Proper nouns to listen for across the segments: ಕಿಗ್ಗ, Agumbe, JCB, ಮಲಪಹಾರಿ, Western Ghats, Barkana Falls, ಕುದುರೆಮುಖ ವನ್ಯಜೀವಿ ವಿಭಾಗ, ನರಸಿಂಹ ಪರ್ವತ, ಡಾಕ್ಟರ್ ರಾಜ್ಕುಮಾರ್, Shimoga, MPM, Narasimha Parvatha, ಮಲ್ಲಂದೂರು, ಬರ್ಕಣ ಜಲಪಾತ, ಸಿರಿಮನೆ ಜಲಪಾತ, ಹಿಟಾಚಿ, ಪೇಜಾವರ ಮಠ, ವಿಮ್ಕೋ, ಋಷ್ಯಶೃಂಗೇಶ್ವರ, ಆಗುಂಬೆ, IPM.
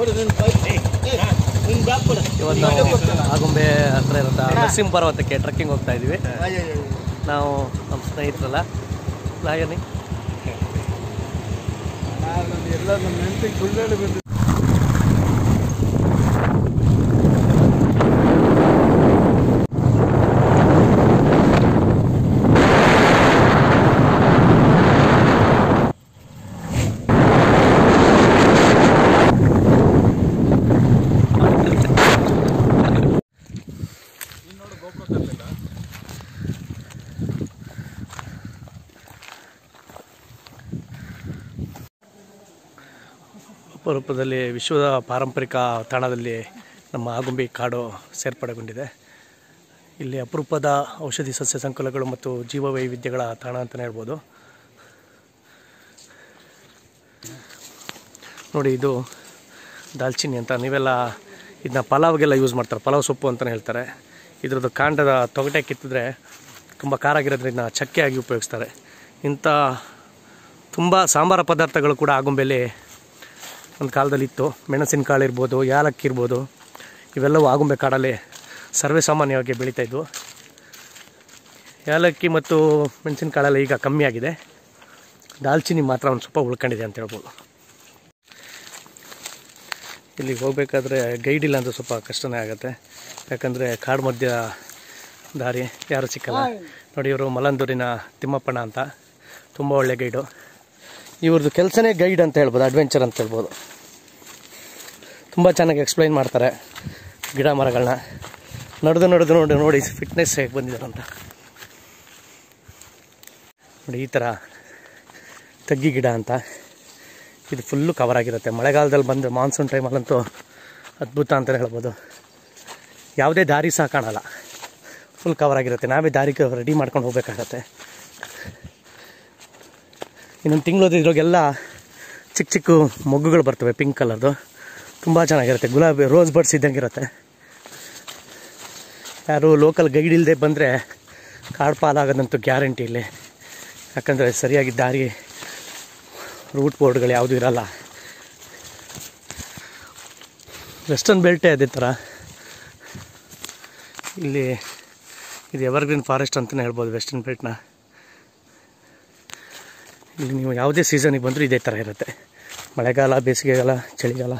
ಇವತ್ತು ನಾವು ಆಗುಂಬೆ ಹತ್ರ ಇರೋಂಥ ನರಸಿಂಹ ಪರ್ವತಕ್ಕೆ ಟ್ರೆಕ್ಕಿಂಗ್ ಹೋಗ್ತಾ ಇದ್ದೀವಿ. ನಾವು ನಮ್ಮ ಸ್ನೇಹಿತರಲ್ಲ ಹಾಗೇನಿ ಎಲ್ಲ ನಮ್ಮ ನೆನಪಿಗೆ ಸುಳ್ಳು ಬಂದಿದೆ. ರೂಪದಲ್ಲಿ ವಿಶ್ವದ ಪಾರಂಪರಿಕ ತಾಣದಲ್ಲಿ ನಮ್ಮ ಆಗುಂಬೆ ಕಾಡು ಸೇರ್ಪಡೆಗೊಂಡಿದೆ. ಇಲ್ಲಿ ಅಪರೂಪದ ಔಷಧಿ ಸಸ್ಯ ಸಂಕುಲಗಳು ಮತ್ತು ಜೀವವೈವಿಧ್ಯಗಳ ತಾಣ ಅಂತಲೇ ಹೇಳ್ಬೋದು. ನೋಡಿ, ಇದು ದಾಲ್ಚಿನ್ನಿ ಅಂತ ನೀವೆಲ್ಲ ಇದನ್ನ ಪಲಾವ್ಗೆಲ್ಲ ಯೂಸ್ ಮಾಡ್ತಾರೆ, ಪಲಾವ್ ಸೊಪ್ಪು ಅಂತಲೇ ಹೇಳ್ತಾರೆ. ಇದರದ್ದು ಕಾಂಡದ ತೊಗಟೆ ಕಿತ್ತಿದ್ರೆ ತುಂಬ ಖಾರಾಗಿರೋದ್ರಿಂದ ಚಕ್ಕೆಯಾಗಿ ಉಪಯೋಗಿಸ್ತಾರೆ. ಇಂಥ ತುಂಬ ಸಾಂಬಾರ ಪದಾರ್ಥಗಳು ಕೂಡ ಆಗುಂಬೆಯಲ್ಲಿ ಒಂದು ಕಾಲದಲ್ಲಿ ಇತ್ತು. ಮೆಣಸಿನಕಾಳು ಇರ್ಬೋದು, ಯಾಲಕ್ಕಿ ಇರ್ಬೋದು, ಇವೆಲ್ಲವೂ ಆಗುಂಬೆ ಕಾಡಲ್ಲಿ ಸರ್ವೇ ಸಾಮಾನ್ಯವಾಗಿ ಬೆಳೀತಾ ಇದ್ವು. ಯಾಲಕ್ಕಿ ಮತ್ತು ಮೆಣಸಿನಕಾಳೆಲ್ಲ ಈಗ ಕಮ್ಮಿ ಆಗಿದೆ. ದಾಲ್ಚಿನ್ನಿ ಮಾತ್ರ ಒಂದು ಸ್ವಲ್ಪ ಉಳ್ಕೊಂಡಿದೆ ಅಂತ ಹೇಳ್ಬೋದು. ಇಲ್ಲಿಗೆ ಹೋಗಬೇಕಾದ್ರೆ ಗೈಡ್ ಇಲ್ಲ ಅಂದರೆ ಸ್ವಲ್ಪ ಕಷ್ಟನೇ ಆಗುತ್ತೆ, ಯಾಕಂದರೆ ಕಾಡು ಮಧ್ಯ ದಾರಿ, ಯಾರು ಸಿಕ್ಕಲ್ಲ. ನೋಡಿ, ಇವರು ಮಲ್ಲಂದೂರಿನ ತಿಮ್ಮಪ್ಪಣ್ಣ ಅಂತ ತುಂಬ ಒಳ್ಳೆಯ ಗೈಡು. ಇವ್ರದ್ದು ಕೆಲಸನೇ ಗೈಡ್ ಅಂತ ಹೇಳ್ಬೋದು, ಅಡ್ವೆಂಚರ್ ಅಂತ ಹೇಳ್ಬೋದು. ತುಂಬ ಚೆನ್ನಾಗಿ ಎಕ್ಸ್ಪ್ಲೈನ್ ಮಾಡ್ತಾರೆ ಗಿಡ ಮರಗಳನ್ನ. ನಡೆದು ನಡೆದು ನೋಡಿ ಫಿಟ್ನೆಸ್ ಹೇಗೆ ಬಂದಿದ್ದಾರೆ ಅಂತ. ನೋಡಿ, ಈ ಥರ ತಗ್ಗಿ ಗಿಡ ಅಂತ, ಇದು ಫುಲ್ಲು ಕವರ್ ಆಗಿರುತ್ತೆ. ಮಳೆಗಾಲದಲ್ಲಿ ಬಂದು ಮಾನ್ಸೂನ್ ಟೈಮಲ್ಲಂತೂ ಅದ್ಭುತ ಅಂತಲೇ ಹೇಳ್ಬೋದು. ಯಾವುದೇ ದಾರಿ ಸಹ ಕಾಣಲ್ಲ, ಫುಲ್ ಕವರ್ ಆಗಿರುತ್ತೆ. ನಾವೇ ದಾರಿ ರೆಡಿ ಮಾಡ್ಕೊಂಡು ಹೋಗ್ಬೇಕಾಗತ್ತೆ. ಇನ್ನೊಂದು ತಿಂಗಳೋದಿದ್ರಾಗೆಲ್ಲ ಚಿಕ್ಕ ಚಿಕ್ಕ ಮೊಗ್ಗುಗಳು ಬರ್ತವೆ, ಪಿಂಕ್ ಕಲರ್ದು, ತುಂಬ ಚೆನ್ನಾಗಿರುತ್ತೆ. ಗುಲಾಬಿ ರೋಸ್ ಬರ್ಡ್ಸ್ ಇದ್ದಂಗಿರುತ್ತೆ. ಯಾರು ಲೋಕಲ್ ಗೈಡ್ ಇಲ್ಲದೆ ಬಂದರೆ ಕಾಡು ಪಾಲಾಗೋದಂತೂ ಗ್ಯಾರಂಟಿ ಇಲ್ಲಿ, ಯಾಕಂದರೆ ಸರಿಯಾಗಿ ದಾರಿ ರೂಟ್ ಬೋರ್ಡ್ಗಳು ಯಾವುದೂ ಇರಲ್ಲ. ವೆಸ್ಟರ್ನ್ ಬೆಲ್ಟೇ ಅದೇ ಥರ. ಇಲ್ಲಿ ಇದು ಎವರ್ಗ್ರೀನ್ ಫಾರೆಸ್ಟ್ ಅಂತಲೇ ಹೇಳ್ಬೋದು ವೆಸ್ಟರ್ನ್ ಬೆಲ್ಟ್ನ. ಇಲ್ಲಿ ನೀವು ಯಾವುದೇ ಸೀಸನಿಗೆ ಬಂದರೂ ಇದೇ ಥರ ಇರುತ್ತೆ, ಮಳೆಗಾಲ, ಬೇಸಿಗೆಗಾಲ, ಚಳಿಗಾಲ.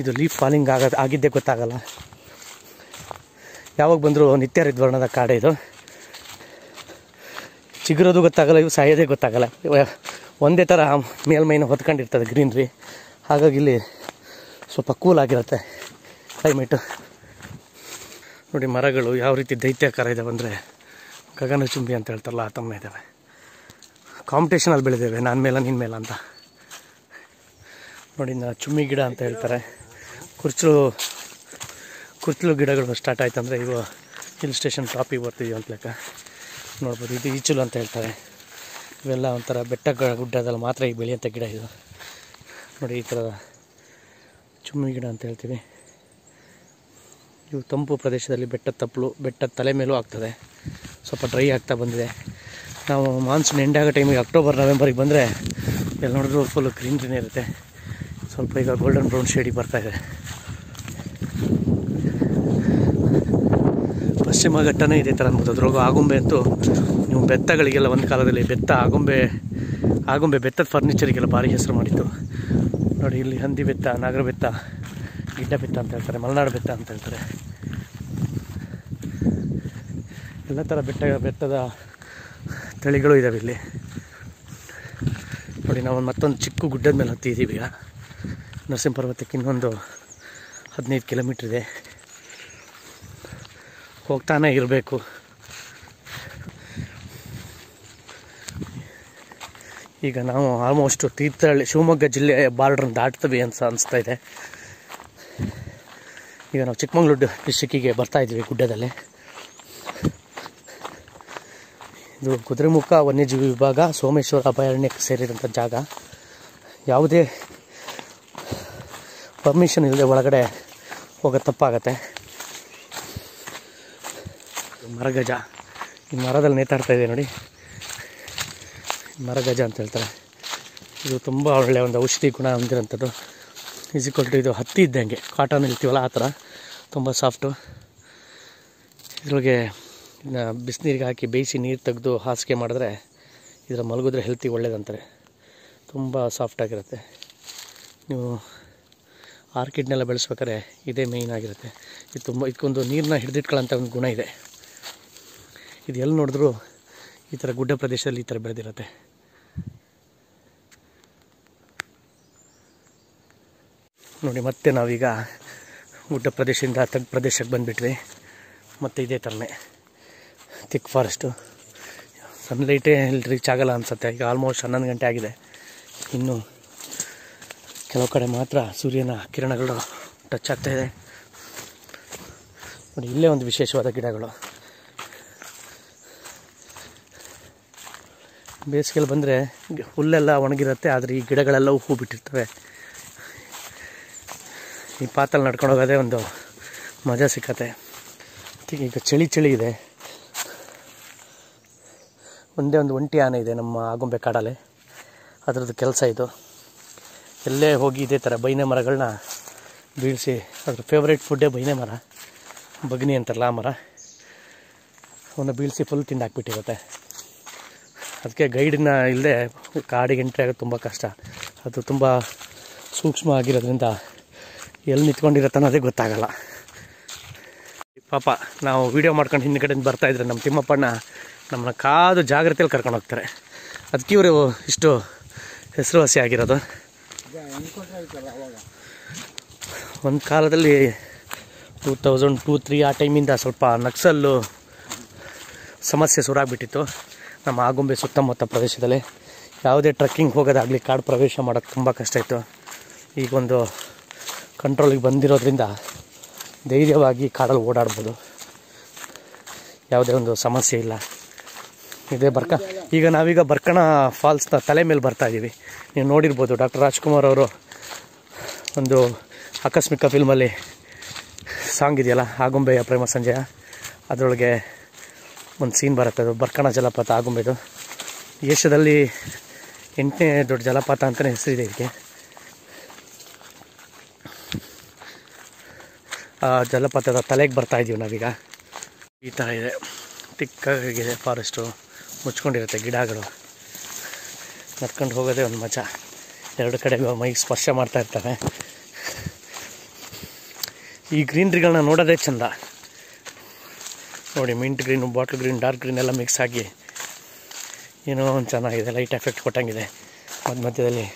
ಇದು ಲೀಫ್ ಫಾಲಿಂಗ್ ಆಗಿದ್ದೇ ಗೊತ್ತಾಗಲ್ಲ. ಯಾವಾಗ ಬಂದರೂ ನಿತ್ಯ ಹರಿದ್ವರ್ಣದ ಕಾಡೆ ಇದು. ಚಿಗುರೋದು ಗೊತ್ತಾಗಲ್ಲ, ಇವು ಸಾಯೋದೇ ಗೊತ್ತಾಗಲ್ಲ. ಒಂದೇ ಥರ ಮೇಲ್ಮೈನ ಹೊತ್ಕೊಂಡಿರ್ತದೆ ಗ್ರೀನ್ರಿ. ಹಾಗಾಗಿ ಇಲ್ಲಿ ಸ್ವಲ್ಪ ಕೂಲಾಗಿರುತ್ತೆ ಕ್ಲೈಮೇಟು. ನೋಡಿ, ಮರಗಳು ಯಾವ ರೀತಿ ದೈತ್ಯಾಕಾರ ಇದ್ದಾವೆ ಅಂದರೆ ಗಗನಚುಂಬಿ ಅಂತ ಹೇಳ್ತಾರಲ್ಲ, ಆ ತಮ್ಮ ಇದ್ದಾವೆ. ಕಾಂಪಿಟೇಷನಲ್ಲಿ ಬೆಳೆದೇವೆ, ನಾನು ಮೇಲೆ ನಿನ್ನ ಮೇಲೆ ಅಂತ. ನೋಡಿ, ಚುಮ್ಮಿ ಗಿಡ ಅಂತ ಹೇಳ್ತಾರೆ. ಕುರ್ಚಲು ಗಿಡಗಳು ಸ್ಟಾರ್ಟ್ ಆಯ್ತು ಅಂದರೆ ಇವು ಹಿಲ್ ಸ್ಟೇಷನ್ ಟಾಪಿಗೆ ಬರ್ತಿದ್ದೀವಿ ಅಂತ ಲೆಕ್ಕ. ನೋಡ್ಬೋದು, ಇದು ಈಚಲು ಅಂತ ಹೇಳ್ತಾರೆ. ಇವೆಲ್ಲ ಒಂಥರ ಬೆಟ್ಟ ಗುಡ್ಡದಲ್ಲಿ ಮಾತ್ರ ಈಗ ಬೆಳೆಯುವಂಥ ಗಿಡ ಇದು. ನೋಡಿ, ಈ ಥರದ ಚುಮ್ಮಿ ಗಿಡ ಅಂತ ಹೇಳ್ತೀವಿ. ಇವು ತಂಪು ಪ್ರದೇಶದಲ್ಲಿ ಬೆಟ್ಟದ ತಪ್ಪಲು, ಬೆಟ್ಟದ ತಲೆ ಮೇಲೂ ಆಗ್ತದೆ. ಸ್ವಲ್ಪ ಡ್ರೈ ಆಗ್ತಾ ಬಂದಿದೆ. ನಾವು ಮಾನ್ಸೂನ್ ಎಂಡ್ ಆಗೋ ಟೈಮಿಗೆ ಅಕ್ಟೋಬರ್ ನವೆಂಬರಿಗೆ ಬಂದರೆ ಎಲ್ಲ ನೋಡಿದ್ರು ಫುಲ್ಲು ಗ್ರೀನ್ ಗ್ರೀನ್ ಇರುತ್ತೆ. ಸ್ವಲ್ಪ ಈಗ ಗೋಲ್ಡನ್ ಬ್ರೌನ್ ಶೇಡಿಗೆ ಬರ್ತಾಯಿದೆ. ಪಶ್ಚಿಮ ಘಟ್ಟನೇ ಇದೇ ಥರ ಅನ್ಬೋದು. ಅದ್ರಾಗ ಆಗುಂಬೆ ಅಂತೂ ನೀವು ಬೆತ್ತಗಳಿಗೆಲ್ಲ ಒಂದು ಕಾಲದಲ್ಲಿ ಬೆತ್ತ ಆಗುಂಬೆ ಬೆತ್ತದ ಫರ್ನಿಚರಿಗೆಲ್ಲ ಭಾರಿ ಹೆಸರು ಮಾಡಿತ್ತು. ನೋಡಿ, ಇಲ್ಲಿ ಹಂದಿ ಬೆತ್ತ, ನಾಗರ ಬೆತ್ತ, ಗಿಡ್ಡ ಬೆತ್ತ ಅಂತ ಹೇಳ್ತಾರೆ, ಮಲೆನಾಡು ಬೆತ್ತ ಅಂತ ಹೇಳ್ತಾರೆ. ಎಲ್ಲ ಥರ ಬೆತ್ತದ ತಳಿಗಳು ಇದ್ದಾವೆ ಇಲ್ಲಿ. ನೋಡಿ, ನಾವು ಮತ್ತೊಂದು ಚಿಕ್ಕ ಗುಡ್ಡದ ಮೇಲೆ ಹತ್ತಿದ್ದೀವಿ. ಈಗ ನರಸಿಂಹ ಪರ್ವತಕ್ಕೆ ಇನ್ನೊಂದು 15 ಕಿಲೋಮೀಟ್ರ್ ಇದೆ, ಹೋಗ್ತಾನೆ ಇರಬೇಕು. ಈಗ ನಾವು ಆಲ್ಮೋಸ್ಟು ತೀರ್ಥಹಳ್ಳಿ ಶಿವಮೊಗ್ಗ ಜಿಲ್ಲೆ ಬಾರ್ಡ್ರನ್ನ ದಾಟ್ತೀವಿ ಅಂತ ಅನಿಸ್ತಾ ಇದೆ. ಈಗ ನಾವು ಚಿಕ್ಕಮಗಳೂರು ಡಿಸ್ಟಿಕ್ಕಿಗೆ ಬರ್ತಾಯಿದ್ದೀವಿ ಗುಡ್ಡದಲ್ಲಿ. ಇದು ಕುದುರೆಮುಖ ವನ್ಯಜೀವಿ ವಿಭಾಗ, ಸೋಮೇಶ್ವರ ಅಭಯಾರಣ್ಯಕ್ಕೆ ಸೇರಿದಂಥ ಜಾಗ. ಯಾವುದೇ ಪರ್ಮಿಷನ್ ಇಲ್ಲದೆ ಒಳಗಡೆ ಹೋಗೋದು ತಪ್ಪಾಗತ್ತೆ. ಮರಗಜ, ಈ ಮರದಲ್ಲಿ ನೇತಾಡ್ತಾ ಇದೆ ನೋಡಿ, ಮರಗಜ ಅಂತ ಹೇಳ್ತಾರೆ. ಇದು ತುಂಬ ಒಳ್ಳೆಯ ಒಂದು ಔಷಧಿ ಗುಣ ಹೊಂದಿರೋಂಥದ್ದು. ಈಸಿಕೊಲ್ಟು ಇದು ಹತ್ತಿ ಇದ್ದಂಗೆ, ಕಾಟನ್ ಇರ್ತೀವಲ್ಲ ಆ ಥರ, ತುಂಬ ಸಾಫ್ಟು. ಇದ್ರೊಳಗೆ ಬಿಸಿನೀರಿಗೆ ಹಾಕಿ ಬೇಯಿಸಿ ನೀರು ತೆಗೆದು ಹಾಸಿಗೆ ಮಾಡಿದ್ರೆ ಇದರ ಮಲಗಿದ್ರೆ ಹೆಲ್ತಿಗೆ ಒಳ್ಳೇದಂತಾರೆ. ತುಂಬ ಸಾಫ್ಟಾಗಿರುತ್ತೆ. ನೀವು ಆರ್ಕಿಡ್ನೆಲ್ಲ ಬೆಳೆಸ್ಬೇಕಾದ್ರೆ ಇದೇ ಮೇಯ್ನ್ ಆಗಿರುತ್ತೆ. ಇದು ತುಂಬ, ಇದಕ್ಕೊಂದು ನೀರನ್ನ ಹಿಡಿದಿಟ್ಕೊಳ್ಳೋಂಥ ಒಂದು ಗುಣ ಇದೆ. ಇದು ಎಲ್ಲಿ ನೋಡಿದ್ರೂ ಈ ಥರ ಗುಡ್ಡ ಪ್ರದೇಶದಲ್ಲಿ ಈ ಥರ ಬೆಳೆದಿರುತ್ತೆ. ನೋಡಿ, ಮತ್ತೆ ನಾವೀಗ ಗುಡ್ಡ ಪ್ರದೇಶದಿಂದ ತಗ್ಗು ಪ್ರದೇಶಕ್ಕೆ ಬಂದುಬಿಟ್ವಿ. ಮತ್ತು ಇದೇ ಥರನೇ ತಿಕ್ ಫಾರೆಸ್ಟು. ಸನ್ಲೈಟೇ ಇಲ್ಲಿ ರೀಚ್ ಆಗೋಲ್ಲ ಅನಿಸುತ್ತೆ. ಈಗ ಆಲ್ಮೋಸ್ಟ್ 11 ಗಂಟೆ ಆಗಿದೆ. ಇನ್ನೂ ಕೆಲವು ಕಡೆ ಮಾತ್ರ ಸೂರ್ಯನ ಕಿರಣಗಳು ಟಚ್ ಆಗ್ತಾಯಿದೆ. ನೋಡಿ, ಇಲ್ಲೇ ಒಂದು ವಿಶೇಷವಾದ ಗಿಡಗಳು. ಬೇಸಿಗೆಯಲ್ಲಿ ಬಂದರೆ ಹುಲ್ಲೆಲ್ಲ ಒಣಗಿರುತ್ತೆ, ಆದರೆ ಈ ಗಿಡಗಳೆಲ್ಲವೂ ಹೂ ಬಿಟ್ಟಿರ್ತವೆ. ಈ ಪಾತಲ್ಲಿ ನಡ್ಕೊಂಡು ಹೋಗೋದೇ ಒಂದು ಮಜಾ ಸಿಕ್ಕತ್ತೆ. ಈಗ ಚಳಿ ಇದೆ. ಒಂದು ಒಂಟಿ ಆನೆ ಇದೆ ನಮ್ಮ ಆಗುಂಬೆ ಕಾಡಲ್ಲಿ. ಅದರದ್ದು ಕೆಲಸ ಇದು. ಎಲ್ಲೇ ಹೋಗಿ ಇದೇ ಥರ ಬೈನೆ ಮರಗಳನ್ನ ಬೀಳಿಸಿ, ಅದ್ರ ಫೇವ್ರೇಟ್ ಫುಡ್ಡೇ ಬೈನೆ ಮರ, ಬಗ್ನಿ ಅಂತಾರಲ್ಲ ಆ ಮರ, ಅವನ್ನ ಬೀಳಿಸಿ ಫುಲ್ ತಿಂದಾಕ್ಬಿಟ್ಟಿರುತ್ತೆ. ಅದಕ್ಕೆ ಗೈಡನ್ನ ಇಲ್ಲದೆ ಕಾಡಿಗೆ ಎಂಟ್ರಿ ಆಗೋದು ತುಂಬ ಕಷ್ಟ. ಅದು ತುಂಬ ಸೂಕ್ಷ್ಮ ಆಗಿರೋದ್ರಿಂದ ಎಲ್ಲಿ ನಿಂತ್ಕೊಂಡಿರತ್ತೆ ಅನ್ನೋದೇ ಗೊತ್ತಾಗಲ್ಲ. ಪಾಪ ನಾವು ವೀಡಿಯೋ ಮಾಡ್ಕೊಂಡು ಹಿಂದ್ಗಡೆಯಿಂದ ಬರ್ತಾಯಿದ್ರೆ ನಮ್ಮ ತಿಮ್ಮಪ್ಪಣ್ಣ ನಮ್ಮನ್ನ ಕಾದು ಜಾಗ್ರತೆಯಲ್ಲಿ ಕರ್ಕೊಂಡು ಹೋಗ್ತಾರೆ. ಅದಕ್ಕೆ ಇವರು ಇಷ್ಟು ಹೆಸರುವಾಸಿ ಆಗಿರೋದು. ಒಂದು ಕಾಲದಲ್ಲಿ 2002-3 ಆ ಟೈಮಿಂದ ಸ್ವಲ್ಪ ನಕ್ಸಲ್ಲು ಸಮಸ್ಯೆ ಶುರುವಾಗಿಬಿಟ್ಟಿತ್ತು ನಮ್ಮ ಆಗುಂಬೆ ಸುತ್ತಮುತ್ತ ಪ್ರದೇಶದಲ್ಲಿ. ಯಾವುದೇ ಟ್ರೆಕ್ಕಿಂಗ್ ಹೋಗೋದಾಗಲಿ ಕಾಡು ಪ್ರವೇಶ ಮಾಡೋಕ್ಕೆ ತುಂಬ ಕಷ್ಟ ಇತ್ತು. ಈಗೊಂದು ಕಂಟ್ರೋಲಿಗೆ ಬಂದಿರೋದ್ರಿಂದ ಧೈರ್ಯವಾಗಿ ಕಾಡಲ್ಲಿ ಓಡಾಡ್ಬೋದು, ಯಾವುದೇ ಒಂದು ಸಮಸ್ಯೆ ಇಲ್ಲ. ಇದೇ ನಾವೀಗ ಬರ್ಕಣ ಫಾಲ್ಸ್ನ ತಲೆ ಮೇಲೆ ಬರ್ತಾಯಿದ್ದೀವಿ. ನೀವು ನೋಡಿರ್ಬೋದು, ಡಾಕ್ಟರ್ ರಾಜ್ಕುಮಾರ್ ಅವರು ಒಂದು ಆಕಸ್ಮಿಕ ಫಿಲ್ಮಲ್ಲಿ ಸಾಂಗ್ ಇದೆಯಲ್ಲ ಆಗುಂಬೆಯ ಪ್ರೇಮ ಸಂಜಯ, ಅದರೊಳಗೆ ಒಂದು ಸೀನ್ ಬರುತ್ತೆ. ಅದು ಬರ್ಕಣ ಜಲಪಾತ ಆಗುಂಬೆದು. ಏಷ್ಯಾದಲ್ಲಿ 8ನೇ ದೊಡ್ಡ ಜಲಪಾತ ಅಂತಲೇ ಹೆಸರಿದೆ ಇದಕ್ಕೆ. ಆ ಜಲಪಾತದ ತಲೆಗೆ ಬರ್ತಾಯಿದ್ದೀವಿ ನಾವೀಗ. ಈ ಥರ ಇದೆ, ತಿಕ್ಕಾಗಿದೆ ಫಾರೆಸ್ಟು, ಮುಚ್ಕೊಂಡಿರುತ್ತೆ ಗಿಡಗಳು. ನಡ್ಕೊಂಡು ಹೋಗೋದೇ ಒಂದು ಮಜಾ. ಎರಡು ಕಡೆ ಮೈಗೆ ಸ್ಪರ್ಶ ಮಾಡ್ತಾಯಿರ್ತಾರೆ. ಈ ಗ್ರೀನ್ರಿಗಳನ್ನ ನೋಡೋದೇ ಚೆಂದ. ನೋಡಿ, mint green, bottle green, dark green ಎಲ್ಲ ಮಿಕ್ಸ್ ಆಗಿ ಏನೋ ಒಂದು ಚೆನ್ನಾಗಿದೆ. ಲೈಟ್ ಎಫೆಕ್ಟ್ ಕೊಟ್ಟಂಗಿದೆ ಮಧ್ಯ ಮಧ್ಯದಲ್ಲಿ.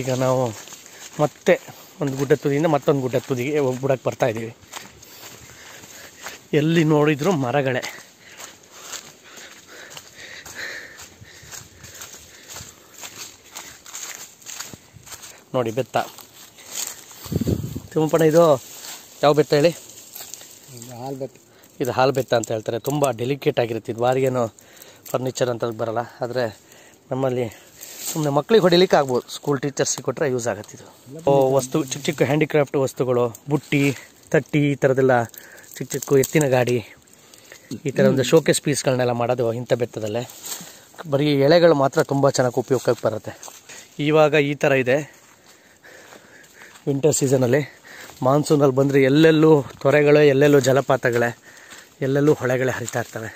ಈಗ ನಾವು ಮತ್ತೆ ಒಂದು ಗುಡ್ಡ ತುದಿಯಿಂದ ಮತ್ತೊಂದು ಗುಡ್ಡ ತುದಿಗೆ ಹೋಗ್ಬಿಡಕ್ಕೆ ಬರ್ತಾಯಿದ್ದೀವಿ. ಎಲ್ಲಿ ನೋಡಿದರೂ ಮರಗಳೇ. ನೋಡಿ ಬೆತ್ತ ತಿಮ್ಮಪ್ಪಣ, ಇದು ಯಾವ ಬೆತ್ತ ಹೇಳಿ? ಹಾಲು ಬೆತ್ತ. ಇದು ಹಾಲು ಬೆತ್ತ ಅಂತ ಹೇಳ್ತಾರೆ. ತುಂಬ ಡೆಲಿಕೇಟ್ ಆಗಿರುತ್ತೆ. ಇದು ಬಾರಿಗೇನು ಫರ್ನಿಚರ್ ಅಂತ ಬರಲ್ಲ, ಆದರೆ ನಮ್ಮಲ್ಲಿ ಸುಮ್ಮನೆ ಮಕ್ಕಳಿಗೆ ಹೊಡಿಲಿಕ್ಕೆ ಆಗ್ಬೋದು. ಸ್ಕೂಲ್ ಟೀಚರ್ಸಿಗೆ ಕೊಟ್ಟರೆ ಯೂಸ್ ಆಗುತ್ತಿದ್ದು ವಸ್ತು, ಚಿಕ್ಕ ಚಿಕ್ಕ ಹ್ಯಾಂಡಿಕ್ರಾಫ್ಟ್ ವಸ್ತುಗಳು, ಬುಟ್ಟಿ, ತಟ್ಟಿ, ಈ ಥರದ್ದೆಲ್ಲ, ಚಿಕ್ಕ ಚಿಕ್ಕ ಎತ್ತಿನ ಗಾಡಿ, ಈ ಥರ ಒಂದು ಶೋಕೇಸ್ ಪೀಸ್ಗಳನ್ನೆಲ್ಲ ಮಾಡೋದು ಇಂಥ ಬೆತ್ತದಲ್ಲೇ. ಬರೀ ಎಳೆಗಳು ಮಾತ್ರ ತುಂಬ ಚೆನ್ನಾಗಿ ಉಪಯೋಗಕ್ಕೆ ಬರುತ್ತೆ. ಇವಾಗ ಈ ಥರ ಇದೆ ವಿಂಟರ್ ಸೀಸನಲ್ಲಿ. ಮಾನ್ಸೂನಲ್ಲಿ ಬಂದರೆ ಎಲ್ಲೆಲ್ಲೂ ತೊರೆಗಳೇ, ಎಲ್ಲೆಲ್ಲೂ ಜಲಪಾತಗಳೇ, ಎಲ್ಲೆಲ್ಲೂ ಹೊಳೆಗಳೇ ಹರಿತಾ ಇರ್ತವೆ.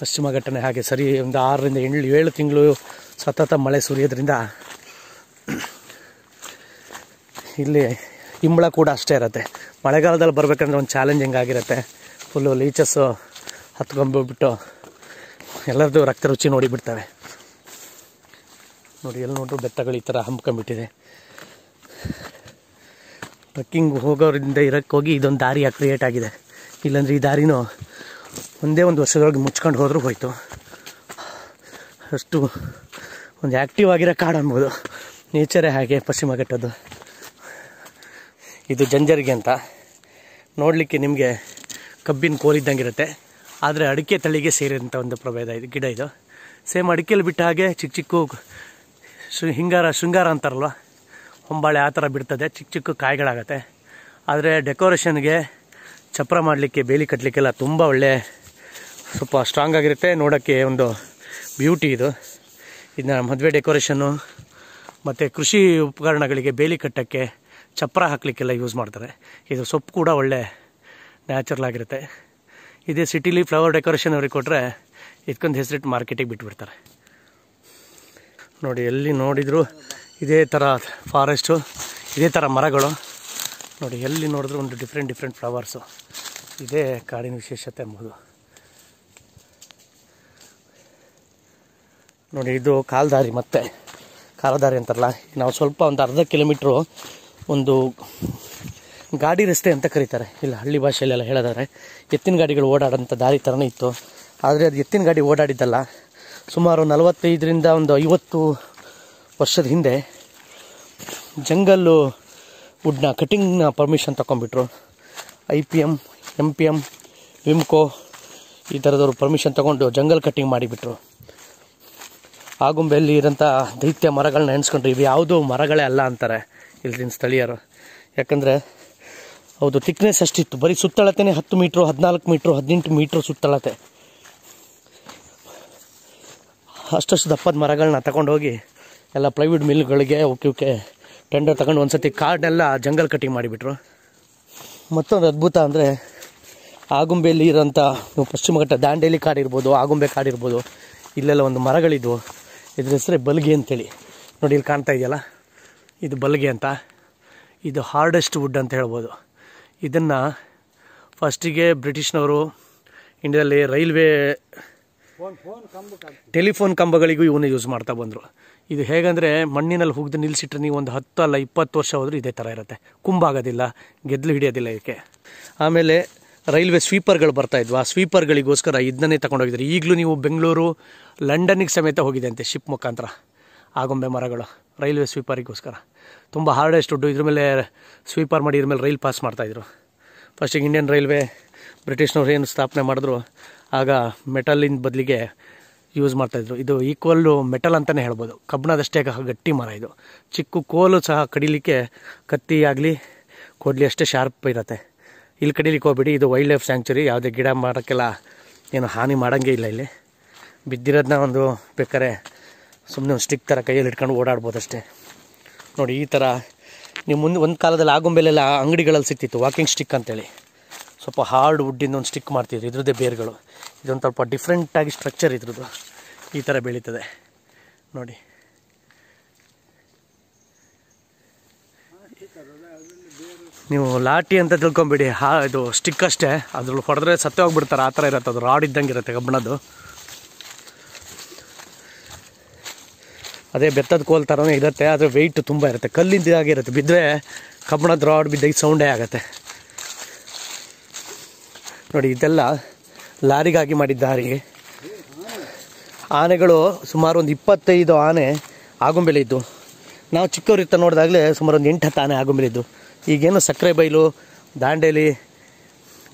ಪಶ್ಚಿಮ ಘಟ್ಟನೆ ಹಾಗೆ. ಸರಿ, ಒಂದು 6-7 ತಿಂಗಳು ಸತತ ಮಳೆ ಸುರಿಯೋದ್ರಿಂದ ಇಲ್ಲಿ ಇಂಬಳ ಕೂಡ ಅಷ್ಟೇ ಇರುತ್ತೆ. ಮಳೆಗಾಲದಲ್ಲಿ ಬರಬೇಕಂದ್ರೆ ಒಂದು ಚಾಲೆಂಜಿಂಗ್ ಆಗಿರುತ್ತೆ. ಫುಲ್ಲು ಲೀಚಸ್ಸು ಹತ್ಕೊಂಡ್ಬಿಟ್ಟು ಎಲ್ಲರದ್ದು ರಕ್ತ ರುಚಿ ನೋಡಿಬಿಡ್ತವೆ. ನೋಡಿ, ಎಲ್ಲಿ ನೋಡ್ರು ಬೆಟ್ಟಗಳು ಈ ಥರ ಹಂಬ್ಕೊಂಡ್ಬಿಟ್ಟಿದೆ. ಟ್ರೆಕ್ಕಿಂಗ್ ಹೋಗೋರಿಂದ ಇರೋಕ್ಕೋಗಿ ಇದೊಂದು ದಾರಿಯಾಗಿ ಕ್ರಿಯೇಟ್ ಆಗಿದೆ. ಇಲ್ಲಾಂದರೆ ಈ ದಾರಿನೂ ಒಂದೇ ಒಂದು ವರ್ಷದೊಳಗೆ ಮುಚ್ಕೊಂಡು ಹೋದರೂ ಹೋಯಿತು. ಅಷ್ಟು ಒಂದು ಆ್ಯಕ್ಟಿವ್ ಆಗಿರೋ ಕಾಡು ಅನ್ಬೋದು. ನೇಚರೇ ಹಾಗೆ ಪಶ್ಚಿಮ ಘಟ್ಟದ್ದು. ಇದು ಜಂಜರಿಗೆ ಅಂತ. ನೋಡಲಿಕ್ಕೆ ನಿಮಗೆ ಕಬ್ಬಿನ ಕೋಲಿದ್ದಂಗೆ ಇರುತ್ತೆ, ಆದರೆ ಅಡಿಕೆ ತಳಿಗೆ ಸೇರಿದಂಥ ಒಂದು ಪ್ರಭೇದ ಇದು, ಗಿಡ ಇದು. ಸೇಮ್ ಅಡಿಕೆಯಲ್ಲಿ ಬಿಟ್ಟ ಹಾಗೆ ಚಿಕ್ಕ ಚಿಕ್ಕ ಶೃಂಗಾರ ಅಂತಾರಲ್ವ, ಹೊಂಬಾಳೆ ಆ ಥರ ಬಿಡ್ತದೆ. ಚಿಕ್ಕ ಚಿಕ್ಕ ಕಾಯಿಗಳಾಗತ್ತೆ. ಆದರೆ ಡೆಕೋರೇಷನ್ಗೆ, ಚಪ್ರ ಮಾಡಲಿಕ್ಕೆ, ಬೇಲಿ ಕಟ್ಟಲಿಕ್ಕೆಲ್ಲ ತುಂಬ ಒಳ್ಳೆ ಸ್ವಲ್ಪ ಸ್ಟ್ರಾಂಗ್ ಆಗಿರುತ್ತೆ, ನೋಡೋಕ್ಕೆ ಒಂದು ಬ್ಯೂಟಿ ಇದು. ಇದನ್ನ ಮದುವೆ ಡೆಕೋರೇಷನ್ನು ಮತ್ತು ಕೃಷಿ ಉಪಕರಣಗಳಿಗೆ ಬೇಲಿ ಕಟ್ಟೋಕ್ಕೆ, ಚಪ್ಪರ ಹಾಕಲಿಕ್ಕೆಲ್ಲ ಯೂಸ್ ಮಾಡ್ತಾರೆ. ಇದು ಸೊಪ್ಪು ಕೂಡ ಒಳ್ಳೆ ನ್ಯಾಚುರಲ್ ಆಗಿರುತ್ತೆ. ಇದೇ ಸಿಟಿಲಿ ಫ್ಲವರ್ ಡೆಕೋರೇಷನ್ ಅವ್ರಿಗೆ ಕೊಟ್ಟರೆ ಇದ್ಕೊಂದು ಹೆಸರಿಟ್ಟು ಮಾರ್ಕೆಟಿಗೆ ಬಿಟ್ಬಿಡ್ತಾರೆ. ನೋಡಿ, ಎಲ್ಲಿ ನೋಡಿದ್ರು ಇದೇ ಥರ ಫಾರೆಸ್ಟು, ಇದೇ ಥರ ಮರಗಳು. ನೋಡಿ, ಎಲ್ಲಿ ನೋಡಿದ್ರು ಒಂದು ಡಿಫ್ರೆಂಟ್ ಫ್ಲವರ್ಸು. ಇದೇ ಕಾಡಿನ ವಿಶೇಷತೆ ಎಂಬುದು. ನೋಡಿ, ಇದು ಕಾಲ್ದಾರಿ, ಮತ್ತೆ ಕಾಲದಾರಿ ಅಂತಾರಲ್ಲ. ನಾವು ಸ್ವಲ್ಪ ಒಂದು ಅರ್ಧ ಕಿಲೋಮೀಟ್ರು ಒಂದು ಗಾಡಿ ರಸ್ತೆ ಅಂತ ಕರೀತಾರೆ ಇಲ್ಲ ಹಳ್ಳಿ ಭಾಷೆಯಲ್ಲೆಲ್ಲ ಹೇಳೋದಾದ್ರೆ. ಎತ್ತಿನ ಗಾಡಿಗಳು ಓಡಾಡೋಂಥ ದಾರಿ ಥರನೇ ಇತ್ತು, ಆದರೆ ಅದು ಎತ್ತಿನ ಗಾಡಿ ಓಡಾಡಿದ್ದಲ್ಲ. ಸುಮಾರು 45 to 50 ವರ್ಷದ ಹಿಂದೆ ಜಂಗಲ್ಲು ವುಡ್ನ ಕಟಿಂಗ್ನ ಪರ್ಮಿಷನ್ ತಗೊಂಡ್ಬಿಟ್ರು. IPM, MPM, ವಿಮ್ಕೋ ಈ ಥರದವ್ರು ಪರ್ಮಿಷನ್ ತೊಗೊಂಡು ಜಂಗಲ್ ಕಟ್ಟಿಂಗ್ ಮಾಡಿಬಿಟ್ರು. ಆಗುಂಬೆಯಲ್ಲಿ ಇರೋಂಥ ದೈತ್ಯ ಮರಗಳನ್ನ ನೆನೆಸ್ಕೊಂಡ್ರೆ ಇವು ಯಾವುದೂ ಮರಗಳೇ ಅಲ್ಲ ಅಂತಾರೆ ಇಲ್ಲಿನ ಸ್ಥಳೀಯರು. ಯಾಕಂದರೆ ಹೌದು, ಥಿಕ್ನೆಸ್ ಅಷ್ಟಿತ್ತು. ಬರೀ ಸುತ್ತಳತೆನೇ 10 ಮೀಟ್ರು, 14 ಮೀಟ್ರು, 18 ಮೀಟ್ರು ಸುತ್ತಳತೆ. ಅಷ್ಟು ದಪ್ಪದ ಮರಗಳನ್ನ ತಗೊಂಡೋಗಿ ಎಲ್ಲ ಪ್ಲೈವುಡ್ ಮಿಲ್ಗಳಿಗೆ ಓಕೆ ಟೆಂಡರ್ ತಗೊಂಡು ಒಂದು ಸರ್ತಿ ಕಾಡನ್ನೆಲ್ಲ ಜಂಗಲ್ ಕಟ್ಟಿಂಗ್ ಮಾಡಿಬಿಟ್ರು. ಮತ್ತೊಂದು ಅದ್ಭುತ ಅಂದರೆ ಆಗುಂಬೆಯಲ್ಲಿ ಇರೋಂಥ ಪಶ್ಚಿಮ ಘಟ್ಟ, ದಾಂಡೇಲಿ ಕಾಡಿರ್ಬೋದು, ಆಗುಂಬೆ ಕಾಡಿರ್ಬೋದು, ಇಲ್ಲೆಲ್ಲ ಒಂದು ಮರಗಳಿದ್ವು. ಇದ್ರ ಹೆಸರೇ ಬಲ್ಗೆ ಅಂತೇಳಿ. ನೋಡಿ, ಇಲ್ಲಿ ಕಾಣ್ತಾ ಇದೆಯಲ್ಲ, ಇದು ಬಲ್ಗೆ ಅಂತ. ಇದು ಹಾರ್ಡೆಸ್ಟ್ ವುಡ್ ಅಂತ ಹೇಳ್ಬೋದು. ಇದನ್ನು ಫಸ್ಟಿಗೆ ಬ್ರಿಟಿಷ್ನವರು ಇಂಡಿಯಾದಲ್ಲಿ ರೈಲ್ವೆ ಟೆಲಿಫೋನ್ ಕಂಬಗಳಿಗೂ ಇವನ್ನ ಯೂಸ್ ಮಾಡ್ತಾ ಬಂದರು. ಇದು ಹೇಗಂದರೆ, ಮಣ್ಣಿನಲ್ಲಿ ಹೋಗ್ದು ನಿಲ್ಲಿಸಿಟ್ರೆ ನೀವು ಒಂದು 10 ಅಲ್ಲ 20 ವರ್ಷ ಹೋದರೂ ಇದೇ ಥರ ಇರುತ್ತೆ. ಕುಂಬಾಗೋದಿಲ್ಲ, ಗೆದ್ದಲು ಹಿಡಿಯೋದಿಲ್ಲ ಇದಕ್ಕೆ. ಆಮೇಲೆ ರೈಲ್ವೆ ಸ್ವೀಪರ್ಗಳು ಬರ್ತಾಯಿದ್ವು. ಆ ಸ್ವೀಪರ್ಗಳಿಗೋಸ್ಕರ ಇದನ್ನೇ ತಗೊಂಡೋಗಿದ್ರು. ಈಗಲೂ ನೀವು ಬೆಂಗಳೂರು, ಲಂಡನ್ನಿಗೆ ಸಮೇತ ಹೋಗಿದೆ ಅಂತೆ ಶಿಪ್ ಮುಖಾಂತರ ಆಗುಂಬೆ ಮರಗಳು ರೈಲ್ವೆ ಸ್ವೀಪರಿಗೋಸ್ಕರ. ತುಂಬ ಹಾರ್ಡೆಸ್ಟ್ ವುಡ್ಡು. ಇದ್ರ ಮೇಲೆ ಸ್ವೀಪರ್ ಮಾಡಿ ಇದ್ರ ಮೇಲೆ ರೈಲ್ ಪಾಸ್ ಮಾಡ್ತಾಯಿದ್ರು. ಫಸ್ಟಿಗೆ ಇಂಡಿಯನ್ ರೈಲ್ವೆ ಬ್ರಿಟಿಷ್ನವ್ರು ಏನು ಸ್ಥಾಪನೆ ಮಾಡಿದ್ರು, ಆಗ ಮೆಟಲಿನ ಬದಲಿಗೆ ಯೂಸ್ ಮಾಡ್ತಾಯಿದ್ರು. ಇದು ಈಕ್ವಲ್ಲು ಮೆಟಲ್ ಅಂತಲೇ ಹೇಳ್ಬೋದು. ಕಬ್ಬಿಣದಷ್ಟೇ ಗಟ್ಟಿ ಮರ ಇದು. ಚಿಕ್ಕ ಕೋಲು ಸಹ ಕಡಿಲಿಕ್ಕೆ ಕತ್ತಿ ಆಗಲಿ ಕೊಡಲಿ ಅಷ್ಟೇ ಶಾರ್ಪ್ ಇರುತ್ತೆ. ಇಲ್ಲಿ ಕಡಿಲಿಕ್ಕೆ ಹೋಗ್ಬಿಡಿ, ಇದು ವೈಲ್ಡ್ ಲೈಫ್ ಸ್ಯಾಂಕ್ಚುರಿ. ಯಾವುದೇ ಗಿಡ ಮಾಡೋಕ್ಕೆಲ್ಲ ಏನು ಹಾನಿ ಮಾಡೋಂಗೇ ಇಲ್ಲ. ಇಲ್ಲಿ ಬಿದ್ದಿರೋದನ್ನ ಒಂದು ಬೇಕಾದ್ರೆ ಸುಮ್ಮನೆ ಒಂದು ಸ್ಟಿಕ್ ಥರ ಕೈಯಲ್ಲಿ ಇಟ್ಕೊಂಡು ಓಡಾಡ್ಬೋದಷ್ಟೇ. ನೋಡಿ, ಈ ಥರ ನೀವು ಮುಂದೆ ಒಂದು ಕಾಲದಲ್ಲಿ ಆಗುಂಬೆಲೆಲ್ಲ ಅಂಗಡಿಗಳಲ್ಲಿ ಸಿಕ್ತಿತ್ತು ವಾಕಿಂಗ್ ಸ್ಟಿಕ್ ಅಂತೇಳಿ. ಸ್ವಲ್ಪ ಹಾರ್ಡ್ ವುಡ್ಡಿಂದ ಒಂದು ಸ್ಟಿಕ್ ಮಾಡ್ತಿದ್ರು. ಇದ್ರದ್ದೇ ಬೇರುಗಳು ಇದೊಂದು ಸ್ವಲ್ಪ ಡಿಫ್ರೆಂಟಾಗಿ ಸ್ಟ್ರಕ್ಚರ್ ಇದ್ರದ್ದು ಈ ಥರ ಬೆಳೀತದೆ. ನೋಡಿ, ನೀವು ಲಾಟಿ ಅಂತ ತಿಳ್ಕೊಂಬಿಡಿ, ಇದು ಸ್ಟಿಕ್ ಅಷ್ಟೇ. ಅದ್ರಲ್ಲಿ ಹೊಡೆದ್ರೆ ಸತ್ತೇ ಹೋಗ್ಬಿಡ್ತಾರೆ, ಆ ಥರ ಇರುತ್ತೆ. ಅದು ರಾಡ್ ಇದ್ದಂಗೆ ಇರುತ್ತೆ ಕಬ್ಬಿಣದ್ದು. ಅದೇ ಬೆತ್ತದ ಕೋಲ್ ಥರನೇ ಇರುತ್ತೆ, ಆದರೆ ವೆಯ್ಟ್ ತುಂಬ ಇರುತ್ತೆ. ಕಲ್ಲಿಂದಾಗಿರುತ್ತೆ, ಬಿದ್ದರೆ ಕಬ್ಬಿಣದ ರಾಡ್ ಬಿದ್ದಾಗ ಸೌಂಡೇ ಆಗುತ್ತೆ. ನೋಡಿ, ಇದೆಲ್ಲ ಲಾರಿಗಾಗಿ ಮಾಡಿದ್ದ ದಾರಿ. ಆನೆಗಳು ಸುಮಾರು ಒಂದು 25 ಆನೆ ಆಗುಂಬೆಲೆ ಇದ್ದು. ನಾವು ಚಿಕ್ಕವರಿತ್ತ ನೋಡಿದಾಗಲೇ ಸುಮಾರು ಒಂದು 8-10 ಆನೆ ಆಗುಂಬೆಲೆ ಇದ್ದು. ಈಗೇನು ಸಕ್ಕರೆ ಬೈಲು, ದಾಂಡೇಲಿ,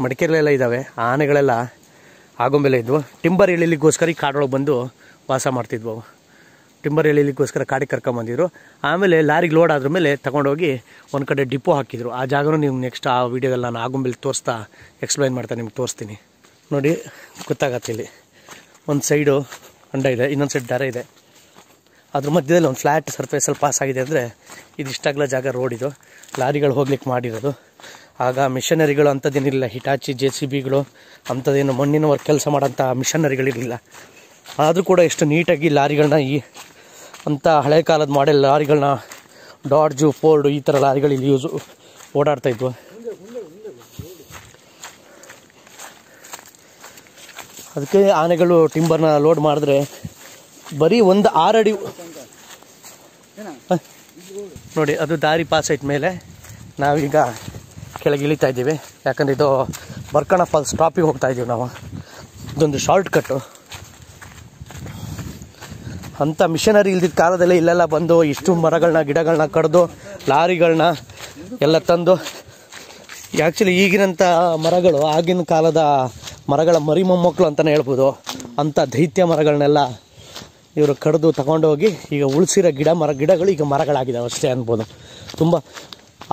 ಮಡಿಕೇರಿಲೆಲ್ಲ ಇದ್ದಾವೆ. ಆನೆಗಳೆಲ್ಲ ಆಗುಂಬೆಲೆ ಇದ್ವು. ಟಿಂಬರ್ ಎಳಿಲಿಕ್ಕೋಸ್ಕರ ಈ ಕಾಡೊಳಗೆ ಬಂದು ವಾಸ ಮಾಡ್ತಿದ್ವು ಅವು. ಟಿಂಬರ್ ಎಳಿಲಿಕ್ಕೋಸ್ಕರ ಕಾಡಿಗೆ ಕರ್ಕೊಂಬಂದಿದ್ರು. ಆಮೇಲೆ ಲಾರಿಗೆ ಲೋಡ್ ಆದ್ರ ಮೇಲೆ ತಗೊಂಡೋಗಿ ಒಂದು ಕಡೆ ಡಿಪೋ ಹಾಕಿದ್ರು. ಆ ಜಾಗನೂ ನೀವು ನೆಕ್ಸ್ಟ್ ಆ ವೀಡಿಯೋದಲ್ಲಿ ನಾನು ಆಗುಂಬೆಲೆ ತೋರಿಸ್ತಾ ಎಕ್ಸ್ಪ್ಲೈನ್ ಮಾಡ್ತಾ ನಿಮ್ಗೆ ತೋರಿಸ್ತೀನಿ. ನೋಡಿ, ಗೊತ್ತಾಗತ್ತೆ. ಇಲ್ಲಿ ಒಂದು ಸೈಡು ಹೊಂಡ ಇದೆ, ಇನ್ನೊಂದು ಸೈಡ್ ದಾರ ಇದೆ. ಅದ್ರ ಮಧ್ಯದಲ್ಲಿ ಒಂದು ಫ್ಲ್ಯಾಟ್ ಸರ್ಫೇಸಲ್ಲಿ ಪಾಸ್ ಆಗಿದೆ. ಅಂದರೆ ಇದಿಷ್ಟಾಗಲ ಜಾಗ ರೋಡಿದು, ಲಾರಿಗಳು ಹೋಗ್ಲಿಕ್ಕೆ ಮಾಡಿರೋದು. ಆಗ ಮಿಷನರಿಗಳು ಅಂಥದ್ದೇನಿಲ್ಲ, ಹಿಟಾಚಿ JCBಗಳು ಅಂಥದ್ದೇನು ಮಣ್ಣಿನ ವರ್ಕ್ ಕೆಲಸ ಮಾಡೋಂಥ ಮಿಷನರಿಗಳಿರಲಿಲ್ಲ. ಆದರೂ ಕೂಡ ಎಷ್ಟು ನೀಟಾಗಿ ಲಾರಿಗಳನ್ನ ಈ ಅಂಥ ಹಳೆ ಕಾಲದ ಮಾಡೆಲ್ ಲಾರಿಗಳನ್ನ, ಡಾಡ್ಜು, ಫೋರ್ಡು ಈ ಥರ ಲಾರಿಗಳು ಇಲ್ಲಿ ಯೂಸು ಓಡಾಡ್ತಾಯಿದ್ವು. ಅದಕ್ಕೆ ಆನೆಗಳು ಟಿಂಬರ್ನ ಲೋಡ್ ಮಾಡಿದ್ರೆ ಬರೀ ಒಂದು 6 ಅಡಿ. ನೋಡಿ, ಅದು ದಾರಿ ಪಾಸ್ ಆಯ್ತ ಮೇಲೆ ನಾವೀಗ ಕೆಳಗೆ ಇಳಿತಾ ಇದ್ದೀವಿ. ಯಾಕಂದರೆ ಇದು ಬರ್ಕಣ ಫಾಲ್ಸ್ ಟಾಪಿಗೆ ಹೋಗ್ತಾ ಇದ್ದೀವಿ ನಾವು. ಇದೊಂದು ಶಾರ್ಟ್ ಕಟ್ಟು. ಅಂಥ ಮಿಷನರಿ ಇಲ್ದಿದ್ದ ಕಾಲದಲ್ಲಿ ಇಲ್ಲೆಲ್ಲ ಬಂದು ಇಷ್ಟು ಮರಗಳನ್ನ, ಗಿಡಗಳನ್ನ ಕಡ್ದು ಲಾರಿಗಳನ್ನ ಎಲ್ಲ ತಂದು, ಆ್ಯಕ್ಚುಲಿ ಈಗಿನಂಥ ಮರಗಳು ಆಗಿನ ಕಾಲದ ಮರಗಳ ಮರಿ ಮೊಮ್ಮಕ್ಕಳು ಅಂತಲೇ ಹೇಳ್ಬೋದು. ಅಂಥ ದೈತ್ಯ ಮರಗಳನ್ನೆಲ್ಲ ಇವರು ಕಡಿದು ತಗೊಂಡೋಗಿ ಈಗ ಉಳಿಸಿರೋ ಗಿಡಗಳು ಈಗ ಮರಗಳಾಗಿದ್ದಾವೆ ಅಷ್ಟೇ ಅನ್ಬೋದು. ತುಂಬ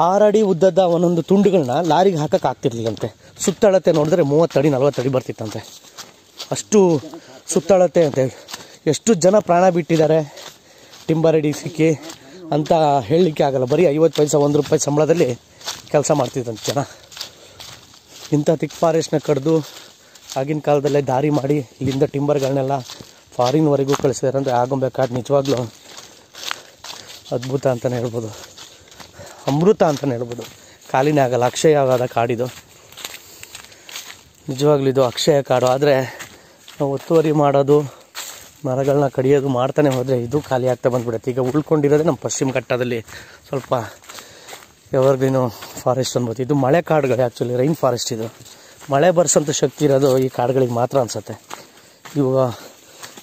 6 ಅಡಿ ಉದ್ದದ ಒಂದೊಂದು ತುಂಡುಗಳನ್ನ ಲಾರಿಗೆ ಹಾಕೋಕ್ಕಾಗ್ತಿರ್ಲಿಲ್ಲಂತೆ. ಸುತ್ತಳತೆ ನೋಡಿದ್ರೆ 30 ಅಡಿ 40 ಅಡಿ ಬರ್ತಿತ್ತಂತೆ. ಅಷ್ಟು ಸುತ್ತಾಡುತ್ತೆ ಅಂತೇಳಿ. ಎಷ್ಟು ಜನ ಪ್ರಾಣ ಬಿಟ್ಟಿದ್ದಾರೆ ಟಿಂಬರ್ ಅಡಿ ಸಿಕ್ಕಿ ಅಂತ ಹೇಳಲಿಕ್ಕೆ ಆಗಲ್ಲ. ಬರೀ 50 ಪೈಸೆ 1 ರೂಪಾಯಿ ಸಂಬಳದಲ್ಲಿ ಕೆಲಸ ಮಾಡ್ತಿದ್ದಂತೆ ಜನ. ಇಂಥ ತಿಕ್ ಫಾರೆಸ್ಟ್ನ ಕಡಿದು ಆಗಿನ ಕಾಲದಲ್ಲೇ ದಾರಿ ಮಾಡಿ ಇಲ್ಲಿಂದ ಟಿಂಬರ್ಗಳನ್ನೆಲ್ಲ ಫಾರಿನ್ವರೆಗೂ ಕಳಿಸಿದ್ದಾರೆ ಅಂದರೆ ಆಗುಂಬೆ ಕಾಡು ನಿಜವಾಗ್ಲೂ ಅದ್ಭುತ ಅಂತಲೇ ಹೇಳ್ಬೋದು, ಅಮೃತ ಅಂತಲೇ ಹೇಳ್ಬೋದು. ಕಾಲಿನೇ ಆಗಲ್ಲ, ಅಕ್ಷಯವಾದ ಕಾಡಿದು, ನಿಜವಾಗ್ಲೂ ಇದು ಅಕ್ಷಯ ಕಾಡು. ಆದರೆ ನಾವು ಒತ್ತುವರಿ ಮಾಡೋದು, ಮರಗಳನ್ನ ಕಡಿಯೋದು ಮಾಡ್ತಾನೆ ಹೋದರೆ ಇದು ಖಾಲಿ ಆಗ್ತಾ ಬಂದುಬಿಡುತ್ತೆ. ಈಗ ಉಳ್ಕೊಂಡಿರೋದೇ ನಮ್ಮ ಪಶ್ಚಿಮ ಘಟ್ಟದಲ್ಲಿ ಸ್ವಲ್ಪ ಎವರ್ಗ್ರೀನು ಫಾರೆಸ್ಟ್ ಅನ್ಬೋದು. ಇದು ಮಳೆ ಕಾಡುಗಳು, ಆ್ಯಕ್ಚುಲಿ ರೈನ್ ಫಾರೆಸ್ಟ್. ಇದು ಮಳೆ ಬರ್ಸೋಂಥ ಶಕ್ತಿ ಇರೋದು ಈ ಕಾಡುಗಳಿಗೆ ಮಾತ್ರ ಅನಿಸುತ್ತೆ. ಇವು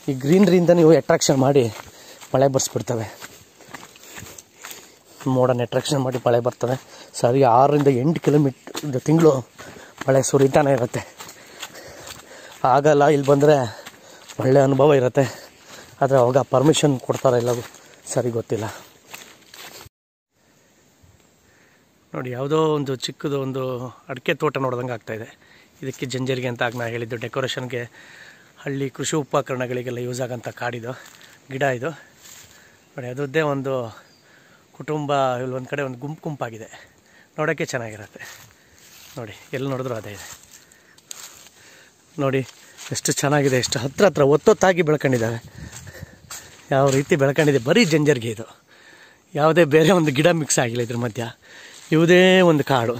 ಈ ಗ್ರೀನ್ರಿಯಿಂದ ನೀವು ಅಟ್ರಾಕ್ಷನ್ ಮಾಡಿ ಮಳೆ ಬರ್ಸ್ಬಿಡ್ತವೆ, ಮೋಡನ್ನು ಅಟ್ರಾಕ್ಷನ್ ಮಾಡಿ ಮಳೆ ಬರ್ತವೆ. ಸರಿ 6 ರಿಂದ 8 ಕಿಲೋಮೀಟ್ರ್ ತಿಂಗಳು ಮಳೆ ಸುರಿತಾನೆ ಇರುತ್ತೆ. ಆಗಲ್ಲ ಇಲ್ಲಿ ಬಂದರೆ ಒಳ್ಳೆಯ ಅನುಭವ ಇರುತ್ತೆ, ಆದರೆ ಅವಾಗ ಪರ್ಮಿಷನ್ ಕೊಡ್ತಾರೋ ಎಲ್ಲವೂ ಸರಿ ಗೊತ್ತಿಲ್ಲ. ನೋಡಿ, ಯಾವುದೋ ಒಂದು ಚಿಕ್ಕದು ಒಂದು ಅಡಿಕೆ ತೋಟ ನೋಡ್ದಂಗೆ ಆಗ್ತಾಯಿದೆ. ಇದಕ್ಕೆ ಜಂಜರಿಗೆ ಅಂತ ಆಗ ನಾ ಹೇಳಿದ್ದು, ಡೆಕೋರೇಷನ್ಗೆ, ಹಳ್ಳಿ ಕೃಷಿ ಉಪಕರಣಗಳಿಗೆಲ್ಲ ಯೂಸ್ ಆಗೋಂಥ ಕಾಡಿದು, ಗಿಡ ಇದು. ನೋಡಿ, ಅದರದ್ದೇ ಒಂದು ಕುಟುಂಬ ಇಲ್ಲಿ ಒಂದು ಕಡೆ ಒಂದು ಗುಂಪಾಗಿದೆ, ನೋಡೋಕ್ಕೆ ಚೆನ್ನಾಗಿರುತ್ತೆ. ನೋಡಿ, ಎಲ್ಲಿ ನೋಡಿದ್ರು ಅದೇ ಇದೆ. ನೋಡಿ ಎಷ್ಟು ಚೆನ್ನಾಗಿದೆ, ಎಷ್ಟು ಹತ್ರ ಒತ್ತೊತ್ತಾಗಿ ಬೆಳ್ಕೊಂಡಿದ್ದಾವೆ, ಯಾವ ರೀತಿ ಬೆಳ್ಕೊಂಡಿದೆ. ಬರೀ ಜಂಜರ್ಗೆ ಇದು, ಯಾವುದೇ ಬೇರೆ ಒಂದು ಗಿಡ ಮಿಕ್ಸ್ ಆಗಿಲ್ಲ ಇದ್ರ ಮಧ್ಯ. ಇವುದೇ ಒಂದು ಕಾಡು.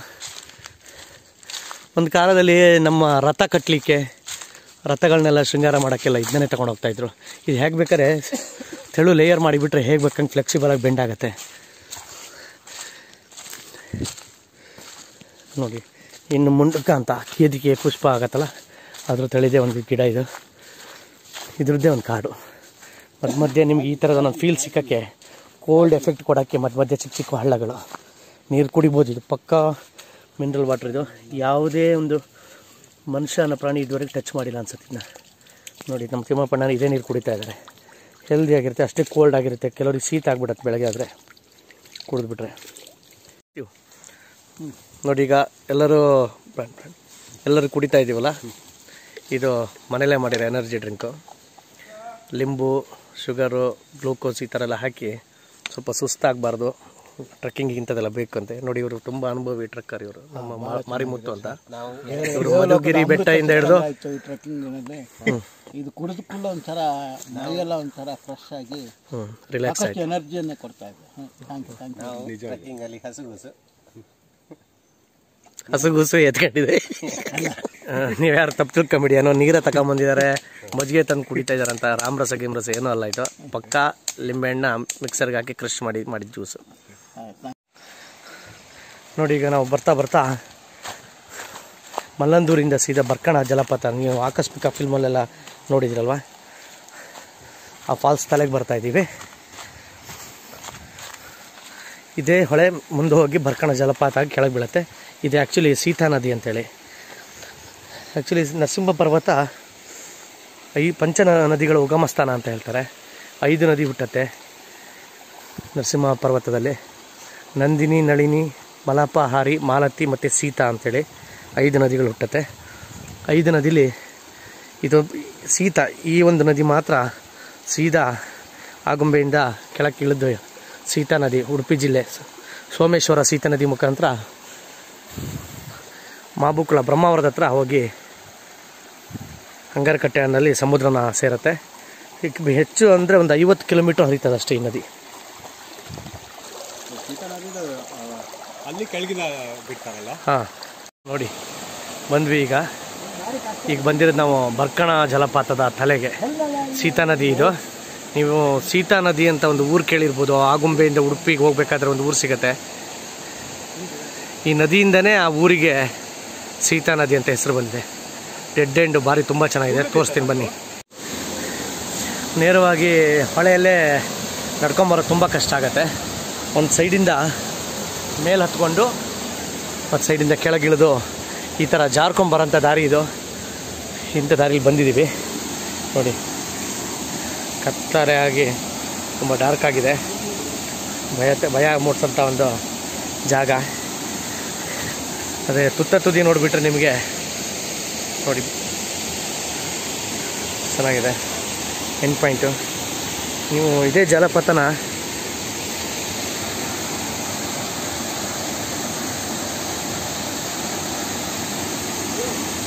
ಒಂದು ಕಾಲದಲ್ಲಿ ನಮ್ಮ ರಥ ಕಟ್ಟಲಿಕ್ಕೆ, ರಥಗಳನ್ನೆಲ್ಲ ಶೃಂಗಾರ ಮಾಡೋಕ್ಕೆಲ್ಲ ಇದನ್ನೇ ತೊಗೊಂಡು ಹೋಗ್ತಾಯಿದ್ರು. ಇದು ಹೇಗೆ ಬೇಕಾದ್ರೆ ತೆಳು ಲೇಯರ್ ಮಾಡಿಬಿಟ್ರೆ ಹೇಗೆ ಬೇಕಂಗೆ ಫ್ಲೆಕ್ಸಿಬಲಾಗಿ ಬೆಂಡ್ ಆಗುತ್ತೆ. ನೋಡಿ, ಇನ್ನು ಮುಂಡಕ್ಕೆ ಅಂತ ಕೇದಿಕೆ ಪುಷ್ಪ ಆಗತ್ತಲ್ಲ, ಅದ್ರ ತಳಿದೇ ಒಂದು ಗಿಡ ಇದು. ಇದ್ರದ್ದೇ ಒಂದು ಕಾಡು. ಮಧ್ಯ ಮಧ್ಯೆ ನಿಮ್ಗೆ ಈ ಥರದ ಒಂದು ಫೀಲ್ ಸಿಕ್ಕಕ್ಕೆ, ಕೋಲ್ಡ್ ಎಫೆಕ್ಟ್ ಕೊಡೋಕ್ಕೆ ಮಧ್ಯ ಮಧ್ಯೆ ಚಿಕ್ಕ ಚಿಕ್ಕ ಹಳ್ಳಗಳು, ನೀರು ಕುಡಿಬೋದು. ಇದು ಪಕ್ಕಾ ಮಿನರಲ್ ವಾಟರ್. ಇದು ಯಾವುದೇ ಒಂದು ಮನುಷ್ಯನ ಪ್ರಾಣಿ ಇದುವರೆಗೆ ಟಚ್ ಮಾಡಿಲ್ಲ ಅನ್ಸುತ್ತೆ ಇದನ್ನ. ನೋಡಿ, ನಮ್ಮ ತಿಮ್ಮಪ್ಪಣ್ಣ ಇದೇ ನೀರು ಕುಡಿತಾ ಇದ್ದಾರೆ. ಹೆಲ್ದಿ ಆಗಿರುತ್ತೆ, ಅಷ್ಟೇ ಕೋಲ್ಡ್ ಆಗಿರುತ್ತೆ. ಕೆಲವ್ರಿಗೆ ಶೀತ ಆಗಿಬಿಡತ್ತೆ ಬೆಳಗ್ಗೆ ಆದರೆ ಕುಡಿದ್ಬಿಟ್ರೆ. ನೋಡಿ, ಈಗ ಎಲ್ಲರೂ ಕುಡಿತಾ ಇದ್ದೀವಲ್ಲ, ಇದು ಮನೇಲೇ ಮಾಡಿರೋ ಎನರ್ಜಿ ಡ್ರಿಂಕು. ಲಿಂಬು, ಶುಗರು, ಗ್ಲೂಕೋಸ್ ಈ ಥರ ಎಲ್ಲ ಹಾಕಿ ಸ್ವಲ್ಪ ಸುಸ್ತಾಗಬಾರ್ದು, ಟ್ರಕ್ಕಿಂಗ್ ಇಂಥದ್ದೆಲ್ಲ ಬೇಕು ಅಂತೆ. ನೋಡಿ, ಇವರು ತುಂಬ ಅನುಭವಿ ಟ್ರಕ್ಕರ್ ಇವರು, ನಮ್ಮ ಮಾರಿಮುತ್ತು ಅಂತ. ಇವರು ಮಧುಗಿರಿ ಬೆಟ್ಟದಿಂದ ಹಿಡಿದು ಇದು ಕುಡಿದುಕೊಂಡು ಒಂಥರ ಮೈಯೆಲ್ಲ ಒಂಥರ ಫ್ರೆಶ್ ಆಗಿ ರಿಲ್ಯಾಕ್ಸ್ ಆಗಿ ಎನರ್ಜಿಯನ್ನು ಕೊಡ್ತಾ ಇದ್ದಾರೆ. ಹಸುಗುಸು ಎತ್ಕೊಂಡಿದೆ. ನೀವು ಯಾರು ತಪ್ಪು ತಿಳ್ಕೊಂಬಿಡಿಯೋ, ನೀರೇ ತಗೊಂಬಂದಿದ್ದಾರೆ, ಮಜ್ಜಿಗೆ ತಂದು ಕುಡಿತಾ ಇದ್ದಾರಂತ. ರಾಮರಸ ಗಿಮ್ರಸ ಏನೂ ಅಲ್ಲ, ಇದು ಪಕ್ಕಾ ಲಿಂಬೆಹಣ್ಣ ಮಿಕ್ಸರ್ಗೆ ಹಾಕಿ ಕ್ರಶ್ ಮಾಡಿದ ಜ್ಯೂಸು. ನೋಡಿ, ಈಗ ನಾವು ಬರ್ತಾ ಮಲ್ಲಂದೂರಿಂದ ಸೀದಾ ಬರ್ಕಣ ಜಲಪಾತ, ನೀವು ಆಕಸ್ಮಿಕ ಫಿಲ್ಮಲ್ಲೆಲ್ಲ ನೋಡಿದಿರಲ್ವ, ಆ ಫಾಲ್ಸ್ ತಲೆಗೆ ಬರ್ತಾಯಿದ್ದೀವಿ. ಇದೇ ಹೊಳೆ ಮುಂದೆ ಹೋಗಿ ಬರ್ಕಣ ಜಲಪಾತ ಆಗಿ ಕೆಳಗೆ ಬೀಳುತ್ತೆ. ಇದು ಆ್ಯಕ್ಚುಲಿ ಸೀತಾ ನದಿ ಅಂತೇಳಿ. ಆ್ಯಕ್ಚುಲಿ ನರಸಿಂಹ ಪರ್ವತ ಈ ಪಂಚ ನದಿಗಳ ಉಗಮ ಸ್ಥಾನ ಅಂತ ಹೇಳ್ತಾರೆ. 5 ನದಿ ಹುಟ್ಟುತ್ತೆ ನರಸಿಂಹ ಪರ್ವತದಲ್ಲಿ. ನಂದಿನಿ, ನಳಿನಿ, ಮಲಪಹಾರಿ, ಮಾಲತಿ ಮತ್ತು ಸೀತಾ ಅಂಥೇಳಿ 5 ನದಿಗಳು ಹುಟ್ಟುತ್ತೆ. 5 ನದಿಲಿ ಇದು ಸೀತಾ, ಈ ಒಂದು ನದಿ ಮಾತ್ರ ಸೀದಾ ಆಗುಂಬೆಯಿಂದ ಕೆಳಕ್ಕೆ ಇಳಿದು ಸೀತಾ ನದಿ, ಉಡುಪಿ ಜಿಲ್ಲೆ ಸೋಮೇಶ್ವರ ಸೀತಾ ನದಿ ಮುಖಾಂತರ ಮಾಬುಕುಳ ಬ್ರಹ್ಮಾವರದ ಹತ್ರ ಹೋಗಿ ಹಂಗಾರಕಟ್ಟೆನಲ್ಲಿ ಸಮುದ್ರನ ಸೇರುತ್ತೆ. ಹೆಚ್ಚು ಅಂದರೆ ಒಂದು 50 ಕಿಲೋಮೀಟ್ರ್ ಹರಿತದೆ ಅಷ್ಟೇ ಈ ನದಿ. ಅಲ್ಲಿ ಕೆಳಗಿನ ಬಿಡ್ತಾರಲ್ಲ. ಹಾಂ, ನೋಡಿ ಬಂದ್ವಿ. ಈಗ ಬಂದಿರೋದು ನಾವು ಬರ್ಕಣ ಜಲಪಾತದ ತಲೆಗೆ. ಸೀತಾ ನದಿ ಇದು. ನೀವು ಸೀತಾ ನದಿ ಅಂತ ಒಂದು ಊರು ಕೇಳಿರ್ಬೋದು. ಆಗುಂಬೆಯಿಂದ ಉಡುಪಿಗೆ ಹೋಗ್ಬೇಕಾದ್ರೆ ಒಂದು ಊರು ಸಿಗುತ್ತೆ. ಈ ನದಿಯಿಂದನೇ ಆ ಊರಿಗೆ ಸೀತಾ ನದಿ ಅಂತ ಹೆಸರು ಬಂದಿದೆ. ಡೆಡ್ ಎಂಡು ಭಾರಿ ತುಂಬ ಚೆನ್ನಾಗಿದೆ, ತೋರಿಸ್ತೀನಿ ಬನ್ನಿ. ನೇರವಾಗಿ ಹೊಳೆಯಲ್ಲೇ ನಡ್ಕೊಂಬರೋದು ತುಂಬ ಕಷ್ಟ ಆಗುತ್ತೆ. ಒಂದು ಸೈಡಿಂದ ಮೇಲೆ ಹತ್ಕೊಂಡು ಮತ್ತು ಸೈಡಿಂದ ಕೆಳಗಿಳಿದು ಈ ಥರ ಜಾರ್ಕೊಂಬರೋಂಥ ದಾರಿ ಇದು. ಇಂಥ ದಾರಿಲಿ ಬಂದಿದ್ದೀವಿ. ನೋಡಿ, ಕತ್ತರೆ ಆಗಿ ತುಂಬ ಡಾರ್ಕ್ ಆಗಿದೆ, ಭಯ ಮೂಡಿಸೋಂಥ ಒಂದು ಜಾಗ. ಅದೇ ತುತ್ತ ತುದಿ ನೋಡಿಬಿಟ್ರೆ ನಿಮಗೆ, ನೋಡಿ ಚೆನ್ನಾಗಿದೆ ಎಂಡ್ ಪಾಯಿಂಟು. ನೀವು ಇದೇ ಜಲಪಾತನ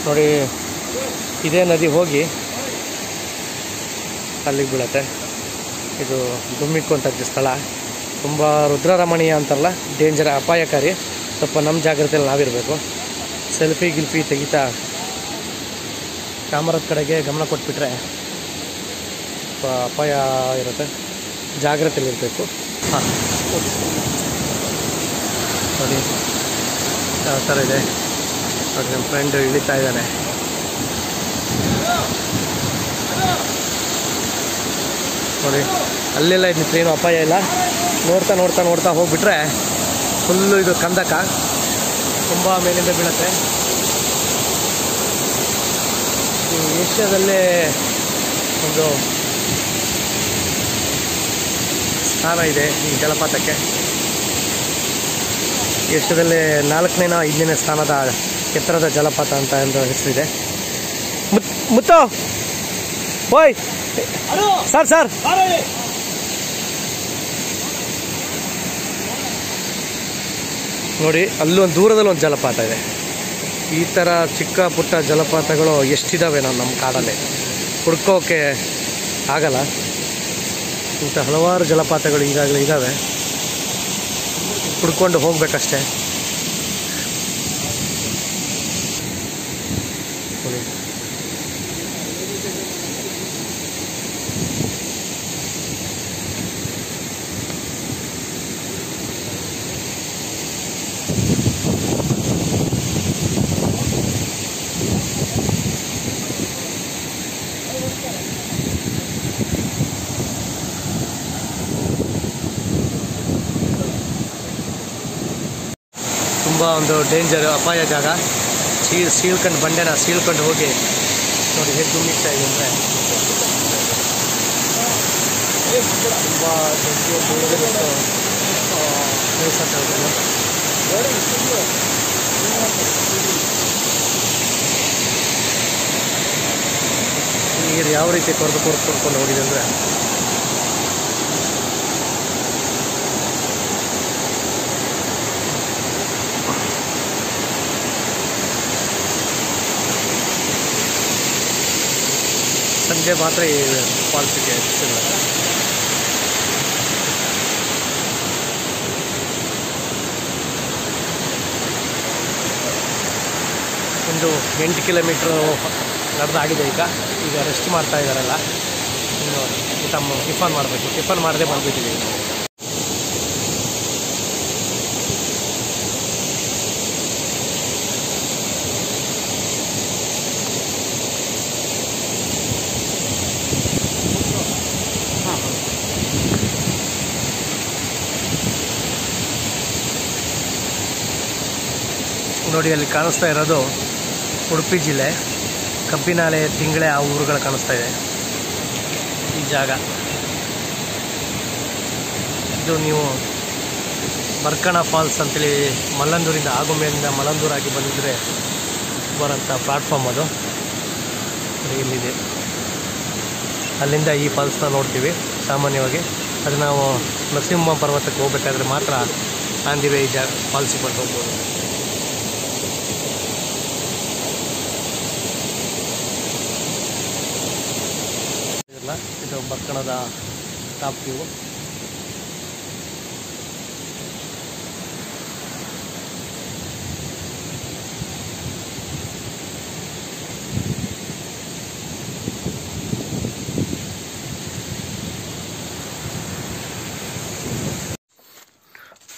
ನೋಡಿ, ಇದೇ ನದಿ ಹೋಗಿ ಅಲ್ಲಿಗೆ ಬೀಳುತ್ತೆ. ಇದು ದುಮ್ಮಿಕ್ಕುವಂಥದ್ದು ಸ್ಥಳ, ತುಂಬ ರುದ್ರರಮಣೀಯ ಅಂತಾರಲ್ಲ, ಡೇಂಜರ್, ಅಪಾಯಕಾರಿ. ಸ್ವಲ್ಪ ನಮ್ಮ ಜಾಗ್ರತೆಯಲ್ಲಿ ನಾವಿರಬೇಕು. ಸೆಲ್ಫಿ ಗಿಲ್ಫಿ ತೆಗಿತಾ ಕ್ಯಾಮರದ ಕಡೆಗೆ ಗಮನ ಕೊಟ್ಬಿಟ್ರೆ ಸ್ವಲ್ಪ ಅಪಾಯ ಇರುತ್ತೆ, ಜಾಗ್ರತೆಯಲ್ಲಿರಬೇಕು. ಹಾಂ, ನೋಡಿ ಯಾವ ಥರ ಇದೆ ನೋಡಿ, ನಮ್ಮ ಫ್ರೆಂಡು ಇಳಿತಾ ಇದ್ದಾನೆ. ನೋಡಿ ಅಲ್ಲೆಲ್ಲ ಇದ್ದಿತ್ತು, ಏನೂ ಅಪಾಯ ಇಲ್ಲ. ನೋಡ್ತಾ ನೋಡ್ತಾ ನೋಡ್ತಾ ಹೋಗ್ಬಿಟ್ರೆ ಫುಲ್ಲು ಇದು ಕಂದಕ, ತುಂಬ ಮೇಲಿಂದ ಬೀಳುತ್ತೆ. ಏಷ್ಯಾದಲ್ಲೇ ಒಂದು ಸ್ಥಾನ ಇದೆ ಈ ಜಲಪಾತಕ್ಕೆ. ಏಷ್ಯಾದಲ್ಲೇ 4ನೇ 5ನೇ ಸ್ಥಾನದ ಎತ್ತರದ ಜಲಪಾತ ಅಂತ ಒಂದು ಹೆಸರಿದೆ. ಮುತ್ತು ಓಯ್ ಸರ್ ಸರ್ ನೋಡಿ, ಅಲ್ಲೊಂದು ದೂರದಲ್ಲಿ ಒಂದು ಜಲಪಾತ ಇದೆ. ಈ ಥರ ಚಿಕ್ಕ ಪುಟ್ಟ ಜಲಪಾತಗಳು ಎಷ್ಟಿದ್ದಾವೆ ನಮ್ಮ ಕಾಡಲ್ಲಿ, ಹುಡ್ಕೋಕೆ ಆಗಲ್ಲ. ಇಂಥ ಹಲವಾರು ಜಲಪಾತಗಳು ಈಗಾಗಲೇ ಇದ್ದಾವೆ, ಹುಡ್ಕೊಂಡು ಹೋಗ್ಬೇಕಷ್ಟೆ. ತುಂಬ ಒಂದು ಡೇಂಜರ್, ಅಪಾಯ ಜಾಗ. ಸೀಳ್ಕೊಂಡು ಬಂಡೆನ ಸೀಳ್ಕೊಂಡು ಹೋಗಿ ನೋಡಿ ಹೇಗೆ ದುಮ್ಮಿಕ್ತಾ ಇದೆ ಅಂದರೆ, ತುಂಬ ನೀರು ಯಾವ ರೀತಿ ಕೊರ್ಕೊಂಡು ಹೋಗಿದೆ ಅಂದರೆ, ಸಂಜೆ ಮಾತ್ರ ಈ ಪಾಲ್ಸಿಗೆ ಸಿಗಲ್ಲ. ಒಂದು 8 ಕಿಲೋಮೀಟ್ರ್ ನಡೆದಾಗಿದೆ. ಈಗ ರೆಸ್ಟ್ ಮಾಡ್ತಾ ಇದ್ದಾರಲ್ಲ, ಇನ್ನು ಟಿಫನ್ ಮಾಡಬೇಕು. ಟಿಫನ್ ಮಾಡದೆ ಬಂದ್ಬಿಟ್ಟಿದ್ದೀವಿ ನಾವು. ನೋಡಿ ಅಲ್ಲಿ ಕಾಣಿಸ್ತಾ ಇರೋದು ಉಡುಪಿ ಜಿಲ್ಲೆ, ಕಬ್ಬಿನಾಲೆ, ತಿಂಗಳೆ, ಆ ಊರುಗಳು ಕಾಣಿಸ್ತಾ ಇದೆ ಈ ಜಾಗ. ಇದು ನೀವು ಬರ್ಕಣ ಫಾಲ್ಸ್ ಅಂತೇಳಿ ಮಲ್ಲಂದೂರಿಂದ, ಆಗುಂಬೆಯಿಂದ ಮಲ್ಲಂದೂರಾಗಿ ಬಂದಿದ್ರೆ ಬರೋಂಥ ಪ್ಲ್ಯಾಟ್ಫಾರ್ಮ್ ಅದು ಇಲ್ಲಿದೆ. ಅಲ್ಲಿಂದ ಈ ಫಾಲ್ಸ್ನ ನೋಡ್ತೀವಿ ಸಾಮಾನ್ಯವಾಗಿ. ಅದು ನಾವು ನರಸಿಂಹ ಪರ್ವತಕ್ಕೆ ಹೋಗಬೇಕಾದ್ರೆ ಮಾತ್ರ ಆಂದಿವೆ ಈ ಜಾಗ ಫಾಲ್ಸಿಗೆ ಬಂದು ಹೋಗ್ಬೋದು. ಇದು ಬರ್ಕಣದ ಟಾಪ್ ವ್ಯೂ.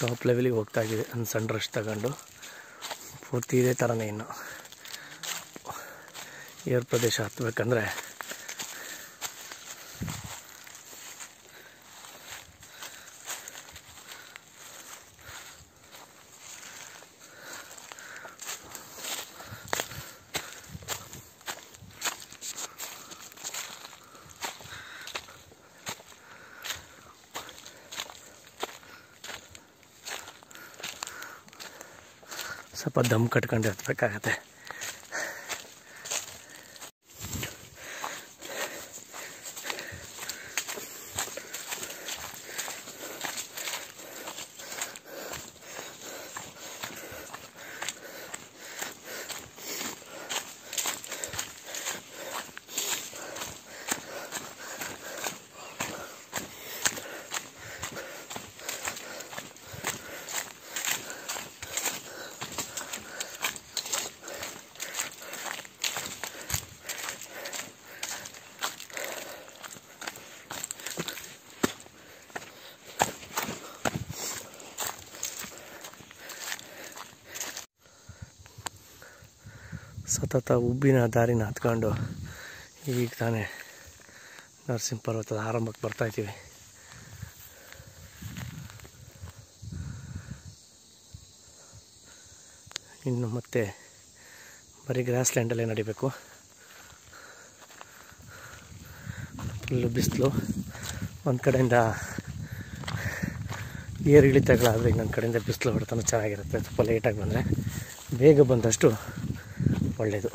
ಟಾಪ್ ಲೆವೆಲಿಗೆ ಹೋಗ್ತಾ ಇದ್ದೀವಿ. ಒಂದು ಸಣ್ಣ ರಶ್ ತಗೊಂಡು ಪೂರ್ತಿ ಇದೇ ಥರನೇ ಇನ್ನು ಏರ್ ಪ್ರದೇಶ ಹತ್ತಬೇಕಂದ್ರೆ ಸ್ವಲ್ಪ ದಮ್ ಕಟ್ಕೊಂಡು ಇರಬೇಕಾಗತ್ತೆ. ಸತತ ಉಬ್ಬಿನ ದಾರಿನ ಹತ್ಕೊಂಡು ಈಗ ತಾನೇ ನರಸಿಂಹ ಪರ್ವತದ ಆರಂಭಕ್ಕೆ ಬರ್ತಾ ಇದ್ದೀವಿ. ಇನ್ನು ಮತ್ತೆ ಬರೀ ಗ್ರಾಸ್ಲ್ಯಾಂಡಲ್ಲೇ ನಡಿಬೇಕು. ಫುಲ್ಲು ಬಿಸಿಲು, ಒಂದು ಕಡೆಯಿಂದ ಏರ್ ಇಳಿತಗಳಾದರೆ ಇನ್ನೊಂದು ಕಡೆಯಿಂದ ಬಿಸಿಲು ಹೊಡೆತನೂ ಚೆನ್ನಾಗಿರುತ್ತೆ. ಸ್ವಲ್ಪ ಲೇಟಾಗಿ ಬಂದರೆ, ಬೇಗ ಬಂದಷ್ಟು ಒಳ್ಳೆಯದು.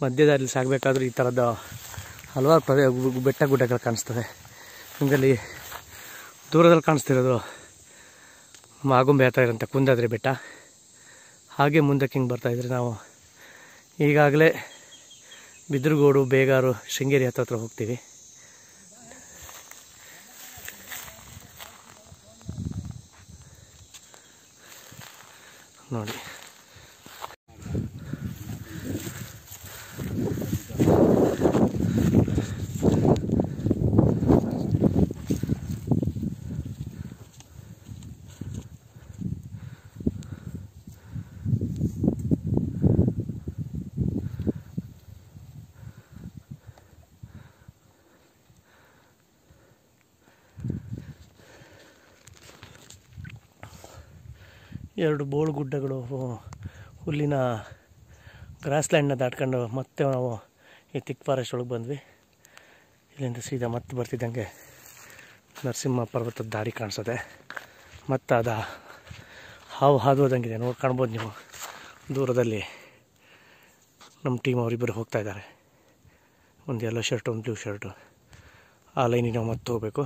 ಮಧ್ಯದಲ್ಲಿ ಸಾಗಬೇಕಾದ್ರೂ ಈ ಥರದ ಹಲವಾರು ಬೆಟ್ಟ ಗುಡ್ಡಗಳು ಕಾಣಿಸ್ತವೆ ನಿಮಗಲ್ಲಿ. ದೂರದಲ್ಲಿ ಕಾಣಿಸ್ತಿರೋದು ಆಗುಂಬೆ ಹತ್ರ ಇರೋಂಥ ಕುಂದಾದ್ರಿ ಬೆಟ್ಟ. ಹಾಗೆ ಮುಂದಕ್ಕೆ ಹಿಂಗೆ ಬರ್ತಾಯಿದ್ರೆ ನಾವು ಈಗಾಗಲೇ ಬಿದ್ರಗೋಡು, ಬೇಗಾರು, ಶೃಂಗೇರಿ ಹತ್ರ ಹೋಗ್ತೀವಿ. ನೋಡಿ, ಎರಡು ಬೋಳು ಗುಡ್ಡಗಳು, ಹುಲ್ಲಿನ ಗ್ರಾಸ್ಲ್ಯಾಂಡ್ನ ದಾಟ್ಕೊಂಡು ಮತ್ತೆ ನಾವು ಈ ತಿಕ್ ಫಾರೆಸ್ಟ್ ಒಳಗೆ ಬಂದ್ವಿ. ಇಲ್ಲಿಂದ ಸೀದಾ ಮತ್ತೆ ಬರ್ತಿದ್ದಂಗೆ ನರಸಿಂಹ ಪರ್ವತದ ದಾರಿ ಕಾಣಿಸುತ್ತೆ. ಮತ್ತು ಅದು ಹಾವು ಹಾದು ಹೋದಂಗಿದೆ, ನೋಡಿ ಕಾಣ್ಬೋದು ನೀವು. ದೂರದಲ್ಲಿ ನಮ್ಮ ಟೀಮ್ ಅವರಿಬ್ಬರು ಹೋಗ್ತಾ ಇದ್ದಾರೆ. ಒಂದು ಯೆಲ್ಲೋ ಶರ್ಟು, ಒಂದು ಬ್ಲೂ ಶರ್ಟು. ಆ ಲೈನಿಗೆ ನಾವು ಮತ್ತೆ ಹೋಗಬೇಕು.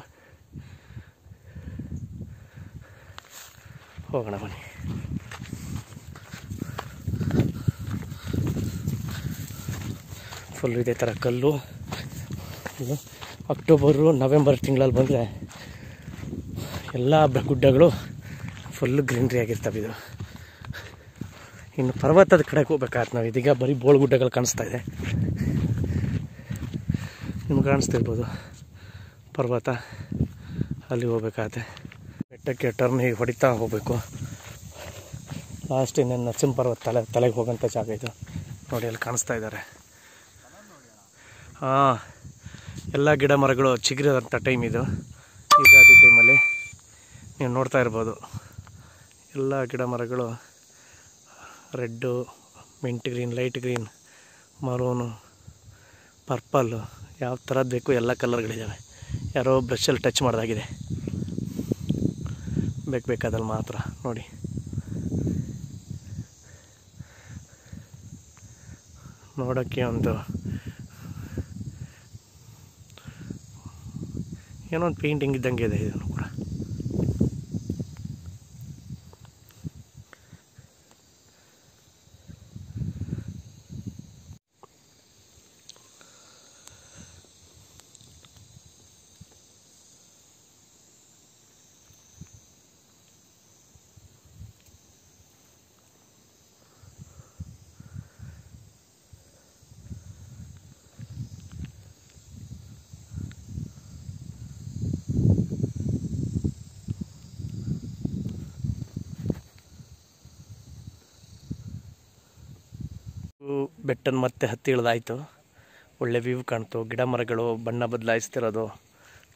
ಹೋಗೋಣ ಬನ್ನಿ. ಫುಲ್ ಇದೇ ಥರ ಕಲ್ಲು. ಅಕ್ಟೋಬರು ನವೆಂಬರ್ ತಿಂಗಳಲ್ಲಿ ಬಂದರೆ ಎಲ್ಲ ಗುಡ್ಡಗಳು ಫುಲ್ಲು ಗ್ರೀನ್ರಿ ಆಗಿರ್ತವೆ. ಇದು ಇನ್ನು ಪರ್ವತದ ಕಡೆಗೆ ಹೋಗ್ಬೇಕಾದ್ರೆ ನಾವು ಇದೀಗ ಬರೀ ಬೋಳು ಗುಡ್ಡಗಳು ಕಾಣಿಸ್ತಾ ಇದೆ. ನಿಮ್ಗೆ ಕಾಣಿಸ್ತಿರ್ಬೋದು ಪರ್ವತ. ಅಲ್ಲಿ ಹೋಗ್ಬೇಕಾದ್ರೆ ಬೆಟ್ಟಕ್ಕೆ ಟರ್ನ್ ಹೀಗೆ ಹೊಡಿತಾ ಹೋಗಬೇಕು. ಲಾಸ್ಟ್ ಇನ್ನೇನು ನರಸಿಂಹ ಪರ್ವತ ತಲೆಗೆ ಹೋಗೋಂಥ ಜಾಗ ಇದು. ನೋಡಿ, ಅಲ್ಲಿ ಕಾಣಿಸ್ತಾ ಇದ್ದಾರೆ. ಹಾಂ, ಎಲ್ಲ ಗಿಡ ಮರಗಳು ಚಿಗುರಿದಂಥ ಟೈಮ್ ಇದು, ಯುಗಾದಿ ಟೈಮಲ್ಲಿ. ನೀವು ನೋಡ್ತಾ ಇರ್ಬೋದು ಎಲ್ಲ ಗಿಡ ಮರಗಳು red, mint green, light green, maroon, purple, ಯಾವ ಥರದ್ದು ಬೇಕು ಎಲ್ಲ ಕಲರ್ಗಳಿದ್ದಾವೆ. ಯಾರೋ ಬ್ರಷಲ್ಲಿ ಟಚ್ ಮಾಡಿದಾಗಿದೆ. ಬೇಕಾದಲ್ಲಿ ಮಾತ್ರ ನೋಡಿ. ನೋಡೋಕ್ಕೆ ಒಂದು ಏನೊಂದು ಪೇಂಟಿಂಗ್ ಇದ್ದಂಗೆ ಇದೆ ಇದನ್ನು ಕೂಡ. ಬೆಟ್ಟನ ಮತ್ತೆ ಹತ್ತಿ ಇಳಿದಾಯಿತು. ಒಳ್ಳೆ ವ್ಯೂ ಕಾಣ್ತು. ಗಿಡ ಮರಗಳು ಬಣ್ಣ ಬದಲಾಯಿಸ್ತಿರೋದು,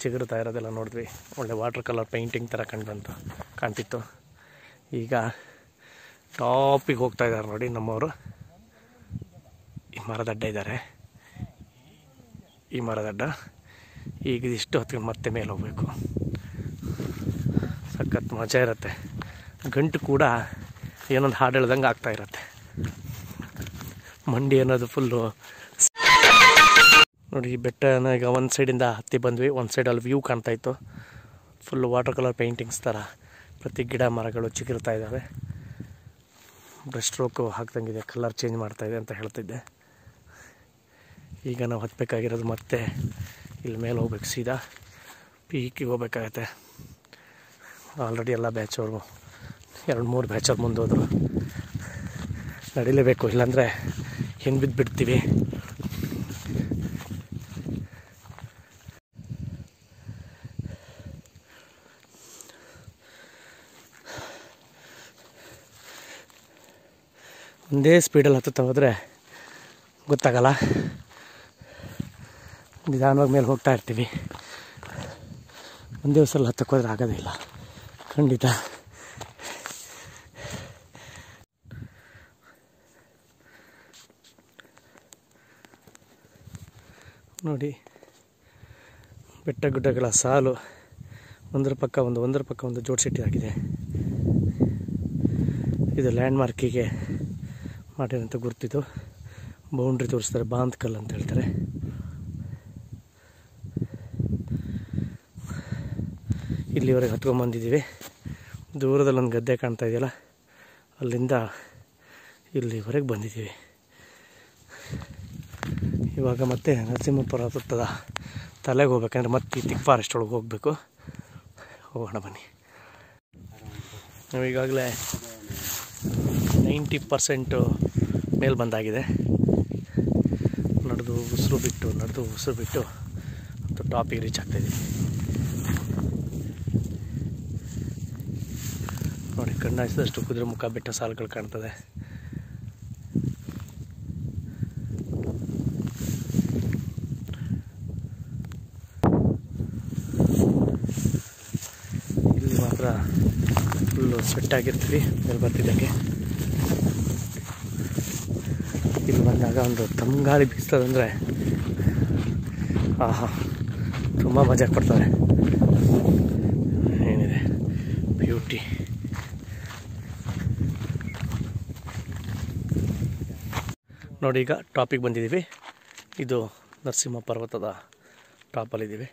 ಚಿಗುರ್ತಾ ಇರೋದೆಲ್ಲ ನೋಡಿದ್ವಿ. ಒಳ್ಳೆ ವಾಟರ್ ಕಲರ್ ಪೇಂಟಿಂಗ್ ಥರ ಕಾಣ್ತಿತ್ತು. ಈಗ ಟಾಪಿಗೆ ಹೋಗ್ತಾ ಇದ್ದಾರೆ ನೋಡಿ ನಮ್ಮವರು. ಈ ಮರದಡ್ಡ ಇದ್ದಾರೆ, ಈ ಮರದಡ್ಡ. ಈಗ ಇದಿಷ್ಟು ಹೊತ್ಕೊಂಡು ಮತ್ತೆ ಮೇಲೆ ಹೋಗಬೇಕು. ಸಖತ್ ಮಜಾ ಇರುತ್ತೆ. ಗಂಟು ಕೂಡ ಏನೊಂದು ಹಾಡು ಹೇಳ್ದಂಗೆ ಆಗ್ತಾ ಇರುತ್ತೆ. ಮಂಡಿ ಅನ್ನೋದು ಫುಲ್ಲು ನೋಡಿ. ಈ ಬೆಟ್ಟನ ಈಗ ಒಂದು ಸೈಡಿಂದ ಹತ್ತಿ ಬಂದ್ವಿ, ಒಂದು ಸೈಡಲ್ಲಿ ವ್ಯೂ ಕಾಣ್ತಾ ಇತ್ತು. ಫುಲ್ಲು ವಾಟರ್ ಕಲರ್ ಪೇಂಟಿಂಗ್ಸ್ ಥರ ಪ್ರತಿ ಗಿಡ ಮರಗಳು ಚಿಗುರ್ತಾ ಇದ್ದಾವೆ. ಬ್ರಷ್ ಸ್ಟ್ರೋಕು ಹಾಕ್ದಂಗಿದೆ, ಕಲರ್ ಚೇಂಜ್ ಮಾಡ್ತಾಯಿದೆ ಅಂತ ಹೇಳ್ತಿದ್ದೆ. ಈಗ ನಾವು ಹತ್ತಬೇಕಾಗಿರೋದು ಮತ್ತೆ ಇಲ್ಲಿ ಮೇಲೆ ಹೋಗ್ಬೇಕು, ಸೀದಾ ಪೀಕಿಗೆ ಹೋಗ್ಬೇಕಾಗತ್ತೆ. ಆಲ್ರೆಡಿ ಎಲ್ಲ ಬ್ಯಾಚವ್ರು 2-3 ಬ್ಯಾಚವ್ರು ಮುಂದೋದ್ರು. ನಡಿಲೇಬೇಕು, ಇಲ್ಲಾಂದರೆ ಹೆಂಗೆ ಬಿದ್ದುಬಿಡ್ತೀವಿ. ಒಂದೇ ಸ್ಪೀಡಲ್ಲಿ ಹತ್ತುತ್ತಾ ಹೋದರೆ ಗೊತ್ತಾಗಲ್ಲ, ನಿಧಾನವಾಗಿ ಮೇಲೆ ಹೋಗ್ತಾ ಇರ್ತೀವಿ. ಒಂದೇ ಸಲ ಹತ್ತಕ್ಕೋದ್ರೆ ಆಗೋದಿಲ್ಲ ಖಂಡಿತ. ನೋಡಿ ಬೆಟ್ಟ ಗುಡ್ಡಗಳ ಸಾಲು, ಒಂದರ ಪಕ್ಕ ಒಂದು ಜೋಡಿಸಿಟ್ಟಿಯಾಗಿದೆ. ಇದು ಲ್ಯಾಂಡ್ ಮಾರ್ಕಿಗೆ ಮಾಡಿರೋಂಥ ಗುರುತಿದ್ದು ಬೌಂಡ್ರಿ ತೋರಿಸ್ತಾರೆ, ಬಾಂದ್ಕಲ್ ಅಂತ ಹೇಳ್ತಾರೆ. ಇಲ್ಲಿವರೆಗೆ ಹತ್ಕೊಂಡ್ಬಂದಿದ್ದೀವಿ. ದೂರದಲ್ಲಿ ಒಂದು ಗದ್ದೆ ಕಾಣ್ತಾ ಇದೆಯಲ್ಲ, ಅಲ್ಲಿಂದ ಇಲ್ಲಿವರೆಗೆ ಬಂದಿದ್ದೀವಿ. ಇವಾಗ ಮತ್ತೆ ನರಸಿಂಹ ಪರ್ವತದ ತಲೆಗೆ ಹೋಗ್ಬೇಕಂದ್ರೆ ಮತ್ತೆ ತಿಕ್ ಫಾರೆಸ್ಟ್ ಒಳಗೆ ಹೋಗಬೇಕು. ಹೋಗೋಣ ಬನ್ನಿ. ನಾವೀಗಾಗಲೇ 90% ಮೇಲೆ ಬಂದಾಗಿದೆ. ನಡೆದು ಉಸಿರು ಬಿಟ್ಟು ಟಾಪಿಗೆ ರೀಚ್ ಆಗ್ತಾಯಿದ್ದೀವಿ. ನೋಡಿ, ಕಣ್ಣಾಯಿಸಿದಷ್ಟು ಕುದುರೆ ಮುಖ ಬೆಟ್ಟ ಸಾಲುಗಳು ಕಾಣ್ತದೆ. ಇಲ್ಲಿ ಮಾತ್ರ ಫುಲ್ಲು ಸ್ವೆಟ್ ಆಗಿರ್ತೀವಿ ಮೇಲೆ ಬರ್ತಿದ್ದಕ್ಕೆ. ಇಲ್ಲಿ ಬಂದಾಗ ಒಂದು ತಂಗಾಳಿ ಬೀಸ್ತದಂದರೆ ಆಹಾ, ತುಂಬ ಮಜಾ ಕೊಡ್ತಾರೆ. ಏನಿದೆ ಬ್ಯೂಟಿ. ನೋಡಿ, ಈಗ ಟಾಪಿಗೆ ಬಂದಿದ್ದೀವಿ. ಇದು ನರಸಿಂಹ ಪರ್ವತದ ಟಾಪಲ್ಲಿದ್ದೀವಿ.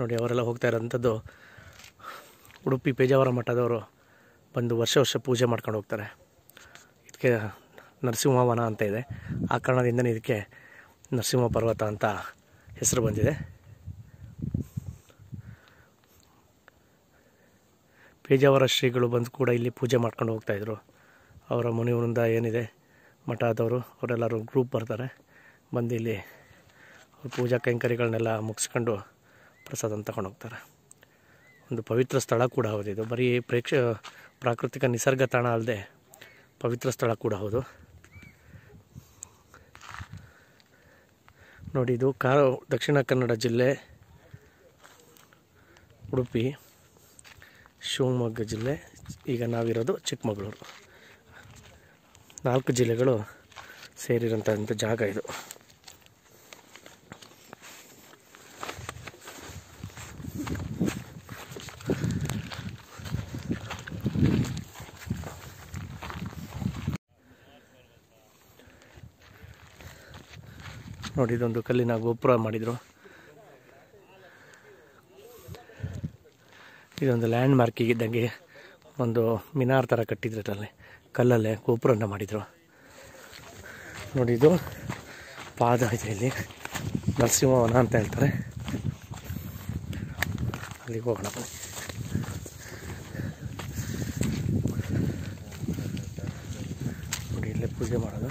ನೋಡಿ, ಅವರೆಲ್ಲ ಹೋಗ್ತಾ ಇರೋಂಥದ್ದು ಉಡುಪಿ ಪೇಜಾವರ ಮಠದವರು ಬಂದು ವರ್ಷ ಪೂಜೆ ಮಾಡ್ಕೊಂಡು ಹೋಗ್ತಾರೆ. ಇದಕ್ಕೆ ನರಸಿಂಹವನ ಅಂತ ಇದೆ, ಆ ಕಾರಣದಿಂದನೇ ಇದಕ್ಕೆ ನರಸಿಂಹ ಪರ್ವತ ಅಂತ ಹೆಸರು ಬಂದಿದೆ. ಪೇಜಾವರ ಶ್ರೀಗಳು ಬಂದು ಕೂಡ ಇಲ್ಲಿ ಪೂಜೆ ಮಾಡ್ಕೊಂಡು ಹೋಗ್ತಾಯಿದ್ರು. ಅವರ ಮುನಿವೃಂದ ಏನಿದೆ ಮಠ ಆದವರು, ಅವರೆಲ್ಲರೂ ಗ್ರೂಪ್ ಬರ್ತಾರೆ, ಬಂದು ಇಲ್ಲಿ ಅವ್ರ ಪೂಜಾ ಕೈಂಕರ್ಯಗಳನ್ನೆಲ್ಲ ಮುಗಿಸ್ಕೊಂಡು ಪ್ರಸಾದನ ತಗೊಂಡು ಹೋಗ್ತಾರೆ. ಒಂದು ಪವಿತ್ರ ಸ್ಥಳ ಕೂಡ ಹೌದು. ಇದು ಬರೀ ಪ್ರಾಕೃತಿಕ ನಿಸರ್ಗ ತಾಣ ಅಲ್ಲದೆ ಪವಿತ್ರ ಸ್ಥಳ ಕೂಡ ಹೌದು. ನೋಡಿ, ಇದು ದಕ್ಷಿಣ ಕನ್ನಡ ಜಿಲ್ಲೆ, ಉಡುಪಿ, ಶಿವಮೊಗ್ಗ ಜಿಲ್ಲೆ, ಈಗ ನಾವಿರೋದು ಚಿಕ್ಕಮಗಳೂರು, 4 ಜಿಲ್ಲೆಗಳು ಸೇರಿರೋಂಥ ಜಾಗ ಇದು. ನೋಡಿ, ಇದೊಂದು ಕಲ್ಲಿನ ಗೋಪುರ ಮಾಡಿದರು. ಇದೊಂದು ಲ್ಯಾಂಡ್ ಮಾರ್ಕಿಗೆ ಇದ್ದಂಗೆ ಒಂದು ಮಿನಾರ್ ಥರ ಕಟ್ಟಿದ್ರು, ಇದರಲ್ಲಿ ಕಲ್ಲಲ್ಲೇ ಗೋಪುರನ ಮಾಡಿದರು. ನೋಡಿ, ಇದು ಪಾದ ಇದೆ, ಇಲ್ಲಿ ನರಸಿಂಹವನ ಅಂತ ಹೇಳ್ತಾರೆ. ಅಲ್ಲಿಗೆ ಹೋಗೋಣ. ನೋಡಿ, ಇಲ್ಲೇ ಪೂಜೆ ಮಾಡೋದು.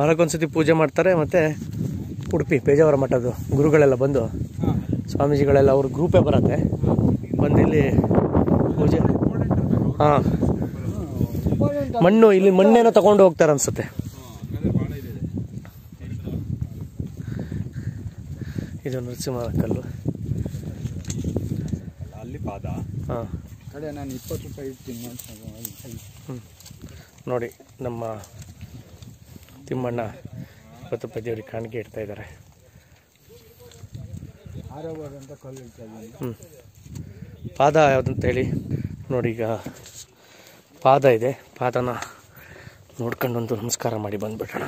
ವಾರಕ್ಕೊಂದ್ಸತಿ ಪೂಜೆ ಮಾಡ್ತಾರೆ. ಮತ್ತೆ ಉಡುಪಿ ಪೇಜಾವರ ಮಠದ್ದು ಗುರುಗಳೆಲ್ಲ ಬಂದು, ಸ್ವಾಮೀಜಿಗಳೆಲ್ಲ ಅವ್ರ ಗ್ರೂಪೇ ಬರುತ್ತೆ, ಬಂದಿಲ್ಲಿ ಪೂಜೆ. ಹಾಂ, ಮಣ್ಣೇನೋ ತಗೊಂಡು ಹೋಗ್ತಾರೆ ಅನ್ಸುತ್ತೆ. ಇದು ನರಸಿಂಹನ ಕಲ್ಲು ಅಲ್ಲಿ ಪಾದ. ಹಾಂ ಕಡೆ ನಾನು 20 ರೂಪಾಯಿ ಇಡ್ತೀನಿ ಅಂತ ನೋಡಿ ನಮ್ಮ ತಿಮ್ಮಣ್ಣ 20 ರೂಪಾಯಿ ದೇವ್ರಿಗೆ ಕಾಣಿಕೆ ಇಡ್ತಾ ಇದ್ದಾರೆ. ಪಾದ ಯಾವುದಂತೇಳಿ ನೋಡಿ, ಈಗ ಪಾದ ಇದೆ, ಪಾದನ ನೋಡ್ಕೊಂಡು ಒಂದು ನಮಸ್ಕಾರ ಮಾಡಿ ಬಂದ್ಬಿಡೋಣ.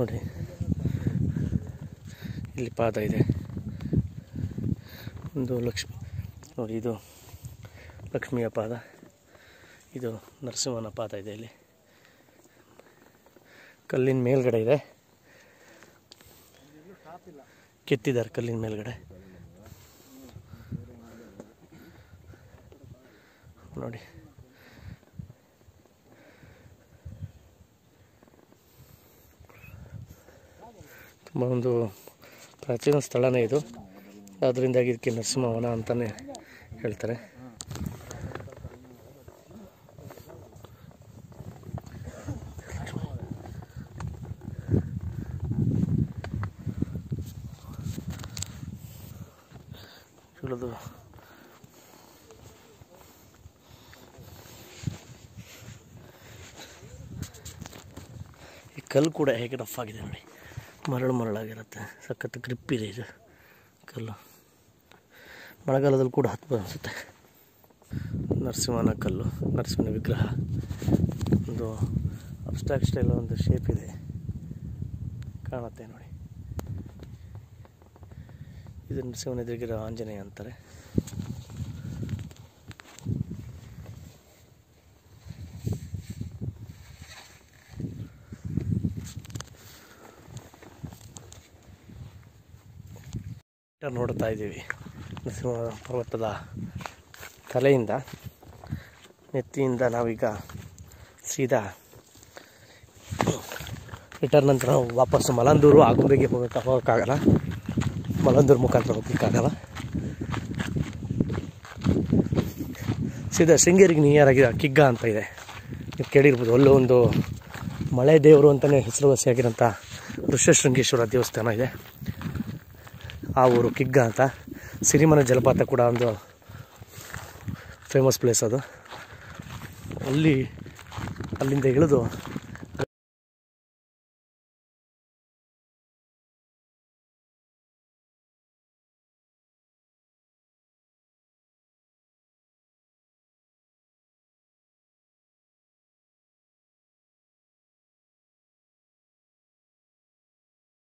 ನೋಡಿ ಇಲ್ಲಿ ಪಾದ ಇದೆ, ಒಂದು ಲಕ್ಷ್ಮಿ ನೋಡಿ, ಇದು ಲಕ್ಷ್ಮಿಯ ಪಾದ, ಇದು ನರಸಿಂಹನ ಪಾದ ಇದೆ. ಇಲ್ಲಿ ಕಲ್ಲಿನ ಮೇಲ್ಗಡೆ ಇದೆ, ಕೆತ್ತಿದ್ದಾರೆ ಕಲ್ಲಿನ ಮೇಲ್ಗಡೆ ನೋಡಿ. ತುಂಬ ಒಂದು ಪ್ರಾಚೀನ ಸ್ಥಳನೇ ಇದು, ಅದರಿಂದಾಗಿ ಇದಕ್ಕೆ ನರಸಿಂಹವನ ಅಂತಲೇ ಹೇಳ್ತಾರೆ. ಈ ಕಲ್ಲು ಕೂಡ ಹೇಗೆ ರಫ್ ಆಗಿದೆ ನೋಡಿ, ಮರಳು ಮರಳಾಗಿರುತ್ತೆ, ಸಖತ್ ಗ್ರಿಪ್ ಇದೆ ಇದು ಕಲ್ಲು. ಮಳೆಗಾಲದಲ್ಲಿ ಕೂಡ ಹತ್ತು ಅನಿಸುತ್ತೆ. ನರಸಿಂಹನ ಕಲ್ಲು, ನರಸಿಂಹನ ವಿಗ್ರಹ, ಒಂದು ಅಬ್ಸ್ಟ್ರಾಕ್ಟ್ ಸ್ಟೈಲ್ ಒಂದು ಶೇಪ್ ಇದೆ ಕಾಣುತ್ತೆ ನೋಡಿ. ಇದು ನರಸಿಂಹನ ಎದುರಿಗಿರೋ ಆಂಜನೇಯ ಅಂತಾರೆ. ನೋಡ್ತಾ ಇದ್ದೀವಿ ನರಸಿಂಹ ಪರ್ವತದ ತಲೆಯಿಂದ, ನೆತ್ತಿಯಿಂದ ನಾವೀಗ ಸೀದಾ ರಿಟರ್ನ್ ನಂತರ ವಾಪಸ್ಸು ಮಲ್ಲಂದೂರು ಆಗುಂಬೆಗೆ ಹೋಗೋಕ್ಕಾಗಲ್ಲ, ಮಲ್ಲಂದೂರು ಮುಖಾಂತರ ಹೋಗ್ಲಿಕ್ಕಾಗಲ್ಲ, ಸೀದಾ ಶೃಂಗೇರಿಗೆ ನಿಯರಾಗಿರೋ ಕಿಗ್ಗ ಅಂತ ಇದೆ, ನೀವು ಕೇಳಿರ್ಬೋದು. ಅಲ್ಲೂ ಒಂದು ಮಳೆ ದೇವರು ಅಂತಲೇ ಹೆಸರುವಾಸಿಯಾಗಿರೋಂಥ ಋಷ್ಯಶೃಂಗೇಶ್ವರ ದೇವಸ್ಥಾನ ಇದೆ, ಆ ಊರು ಕಿಗ್ಗ ಅಂತ. ಸಿರಿಮನೆ ಜಲಪಾತ ಕೂಡ ಒಂದು ಫೇಮಸ್ ಪ್ಲೇಸ್ ಅದು. ಅಲ್ಲಿಂದ ಇಳಿದು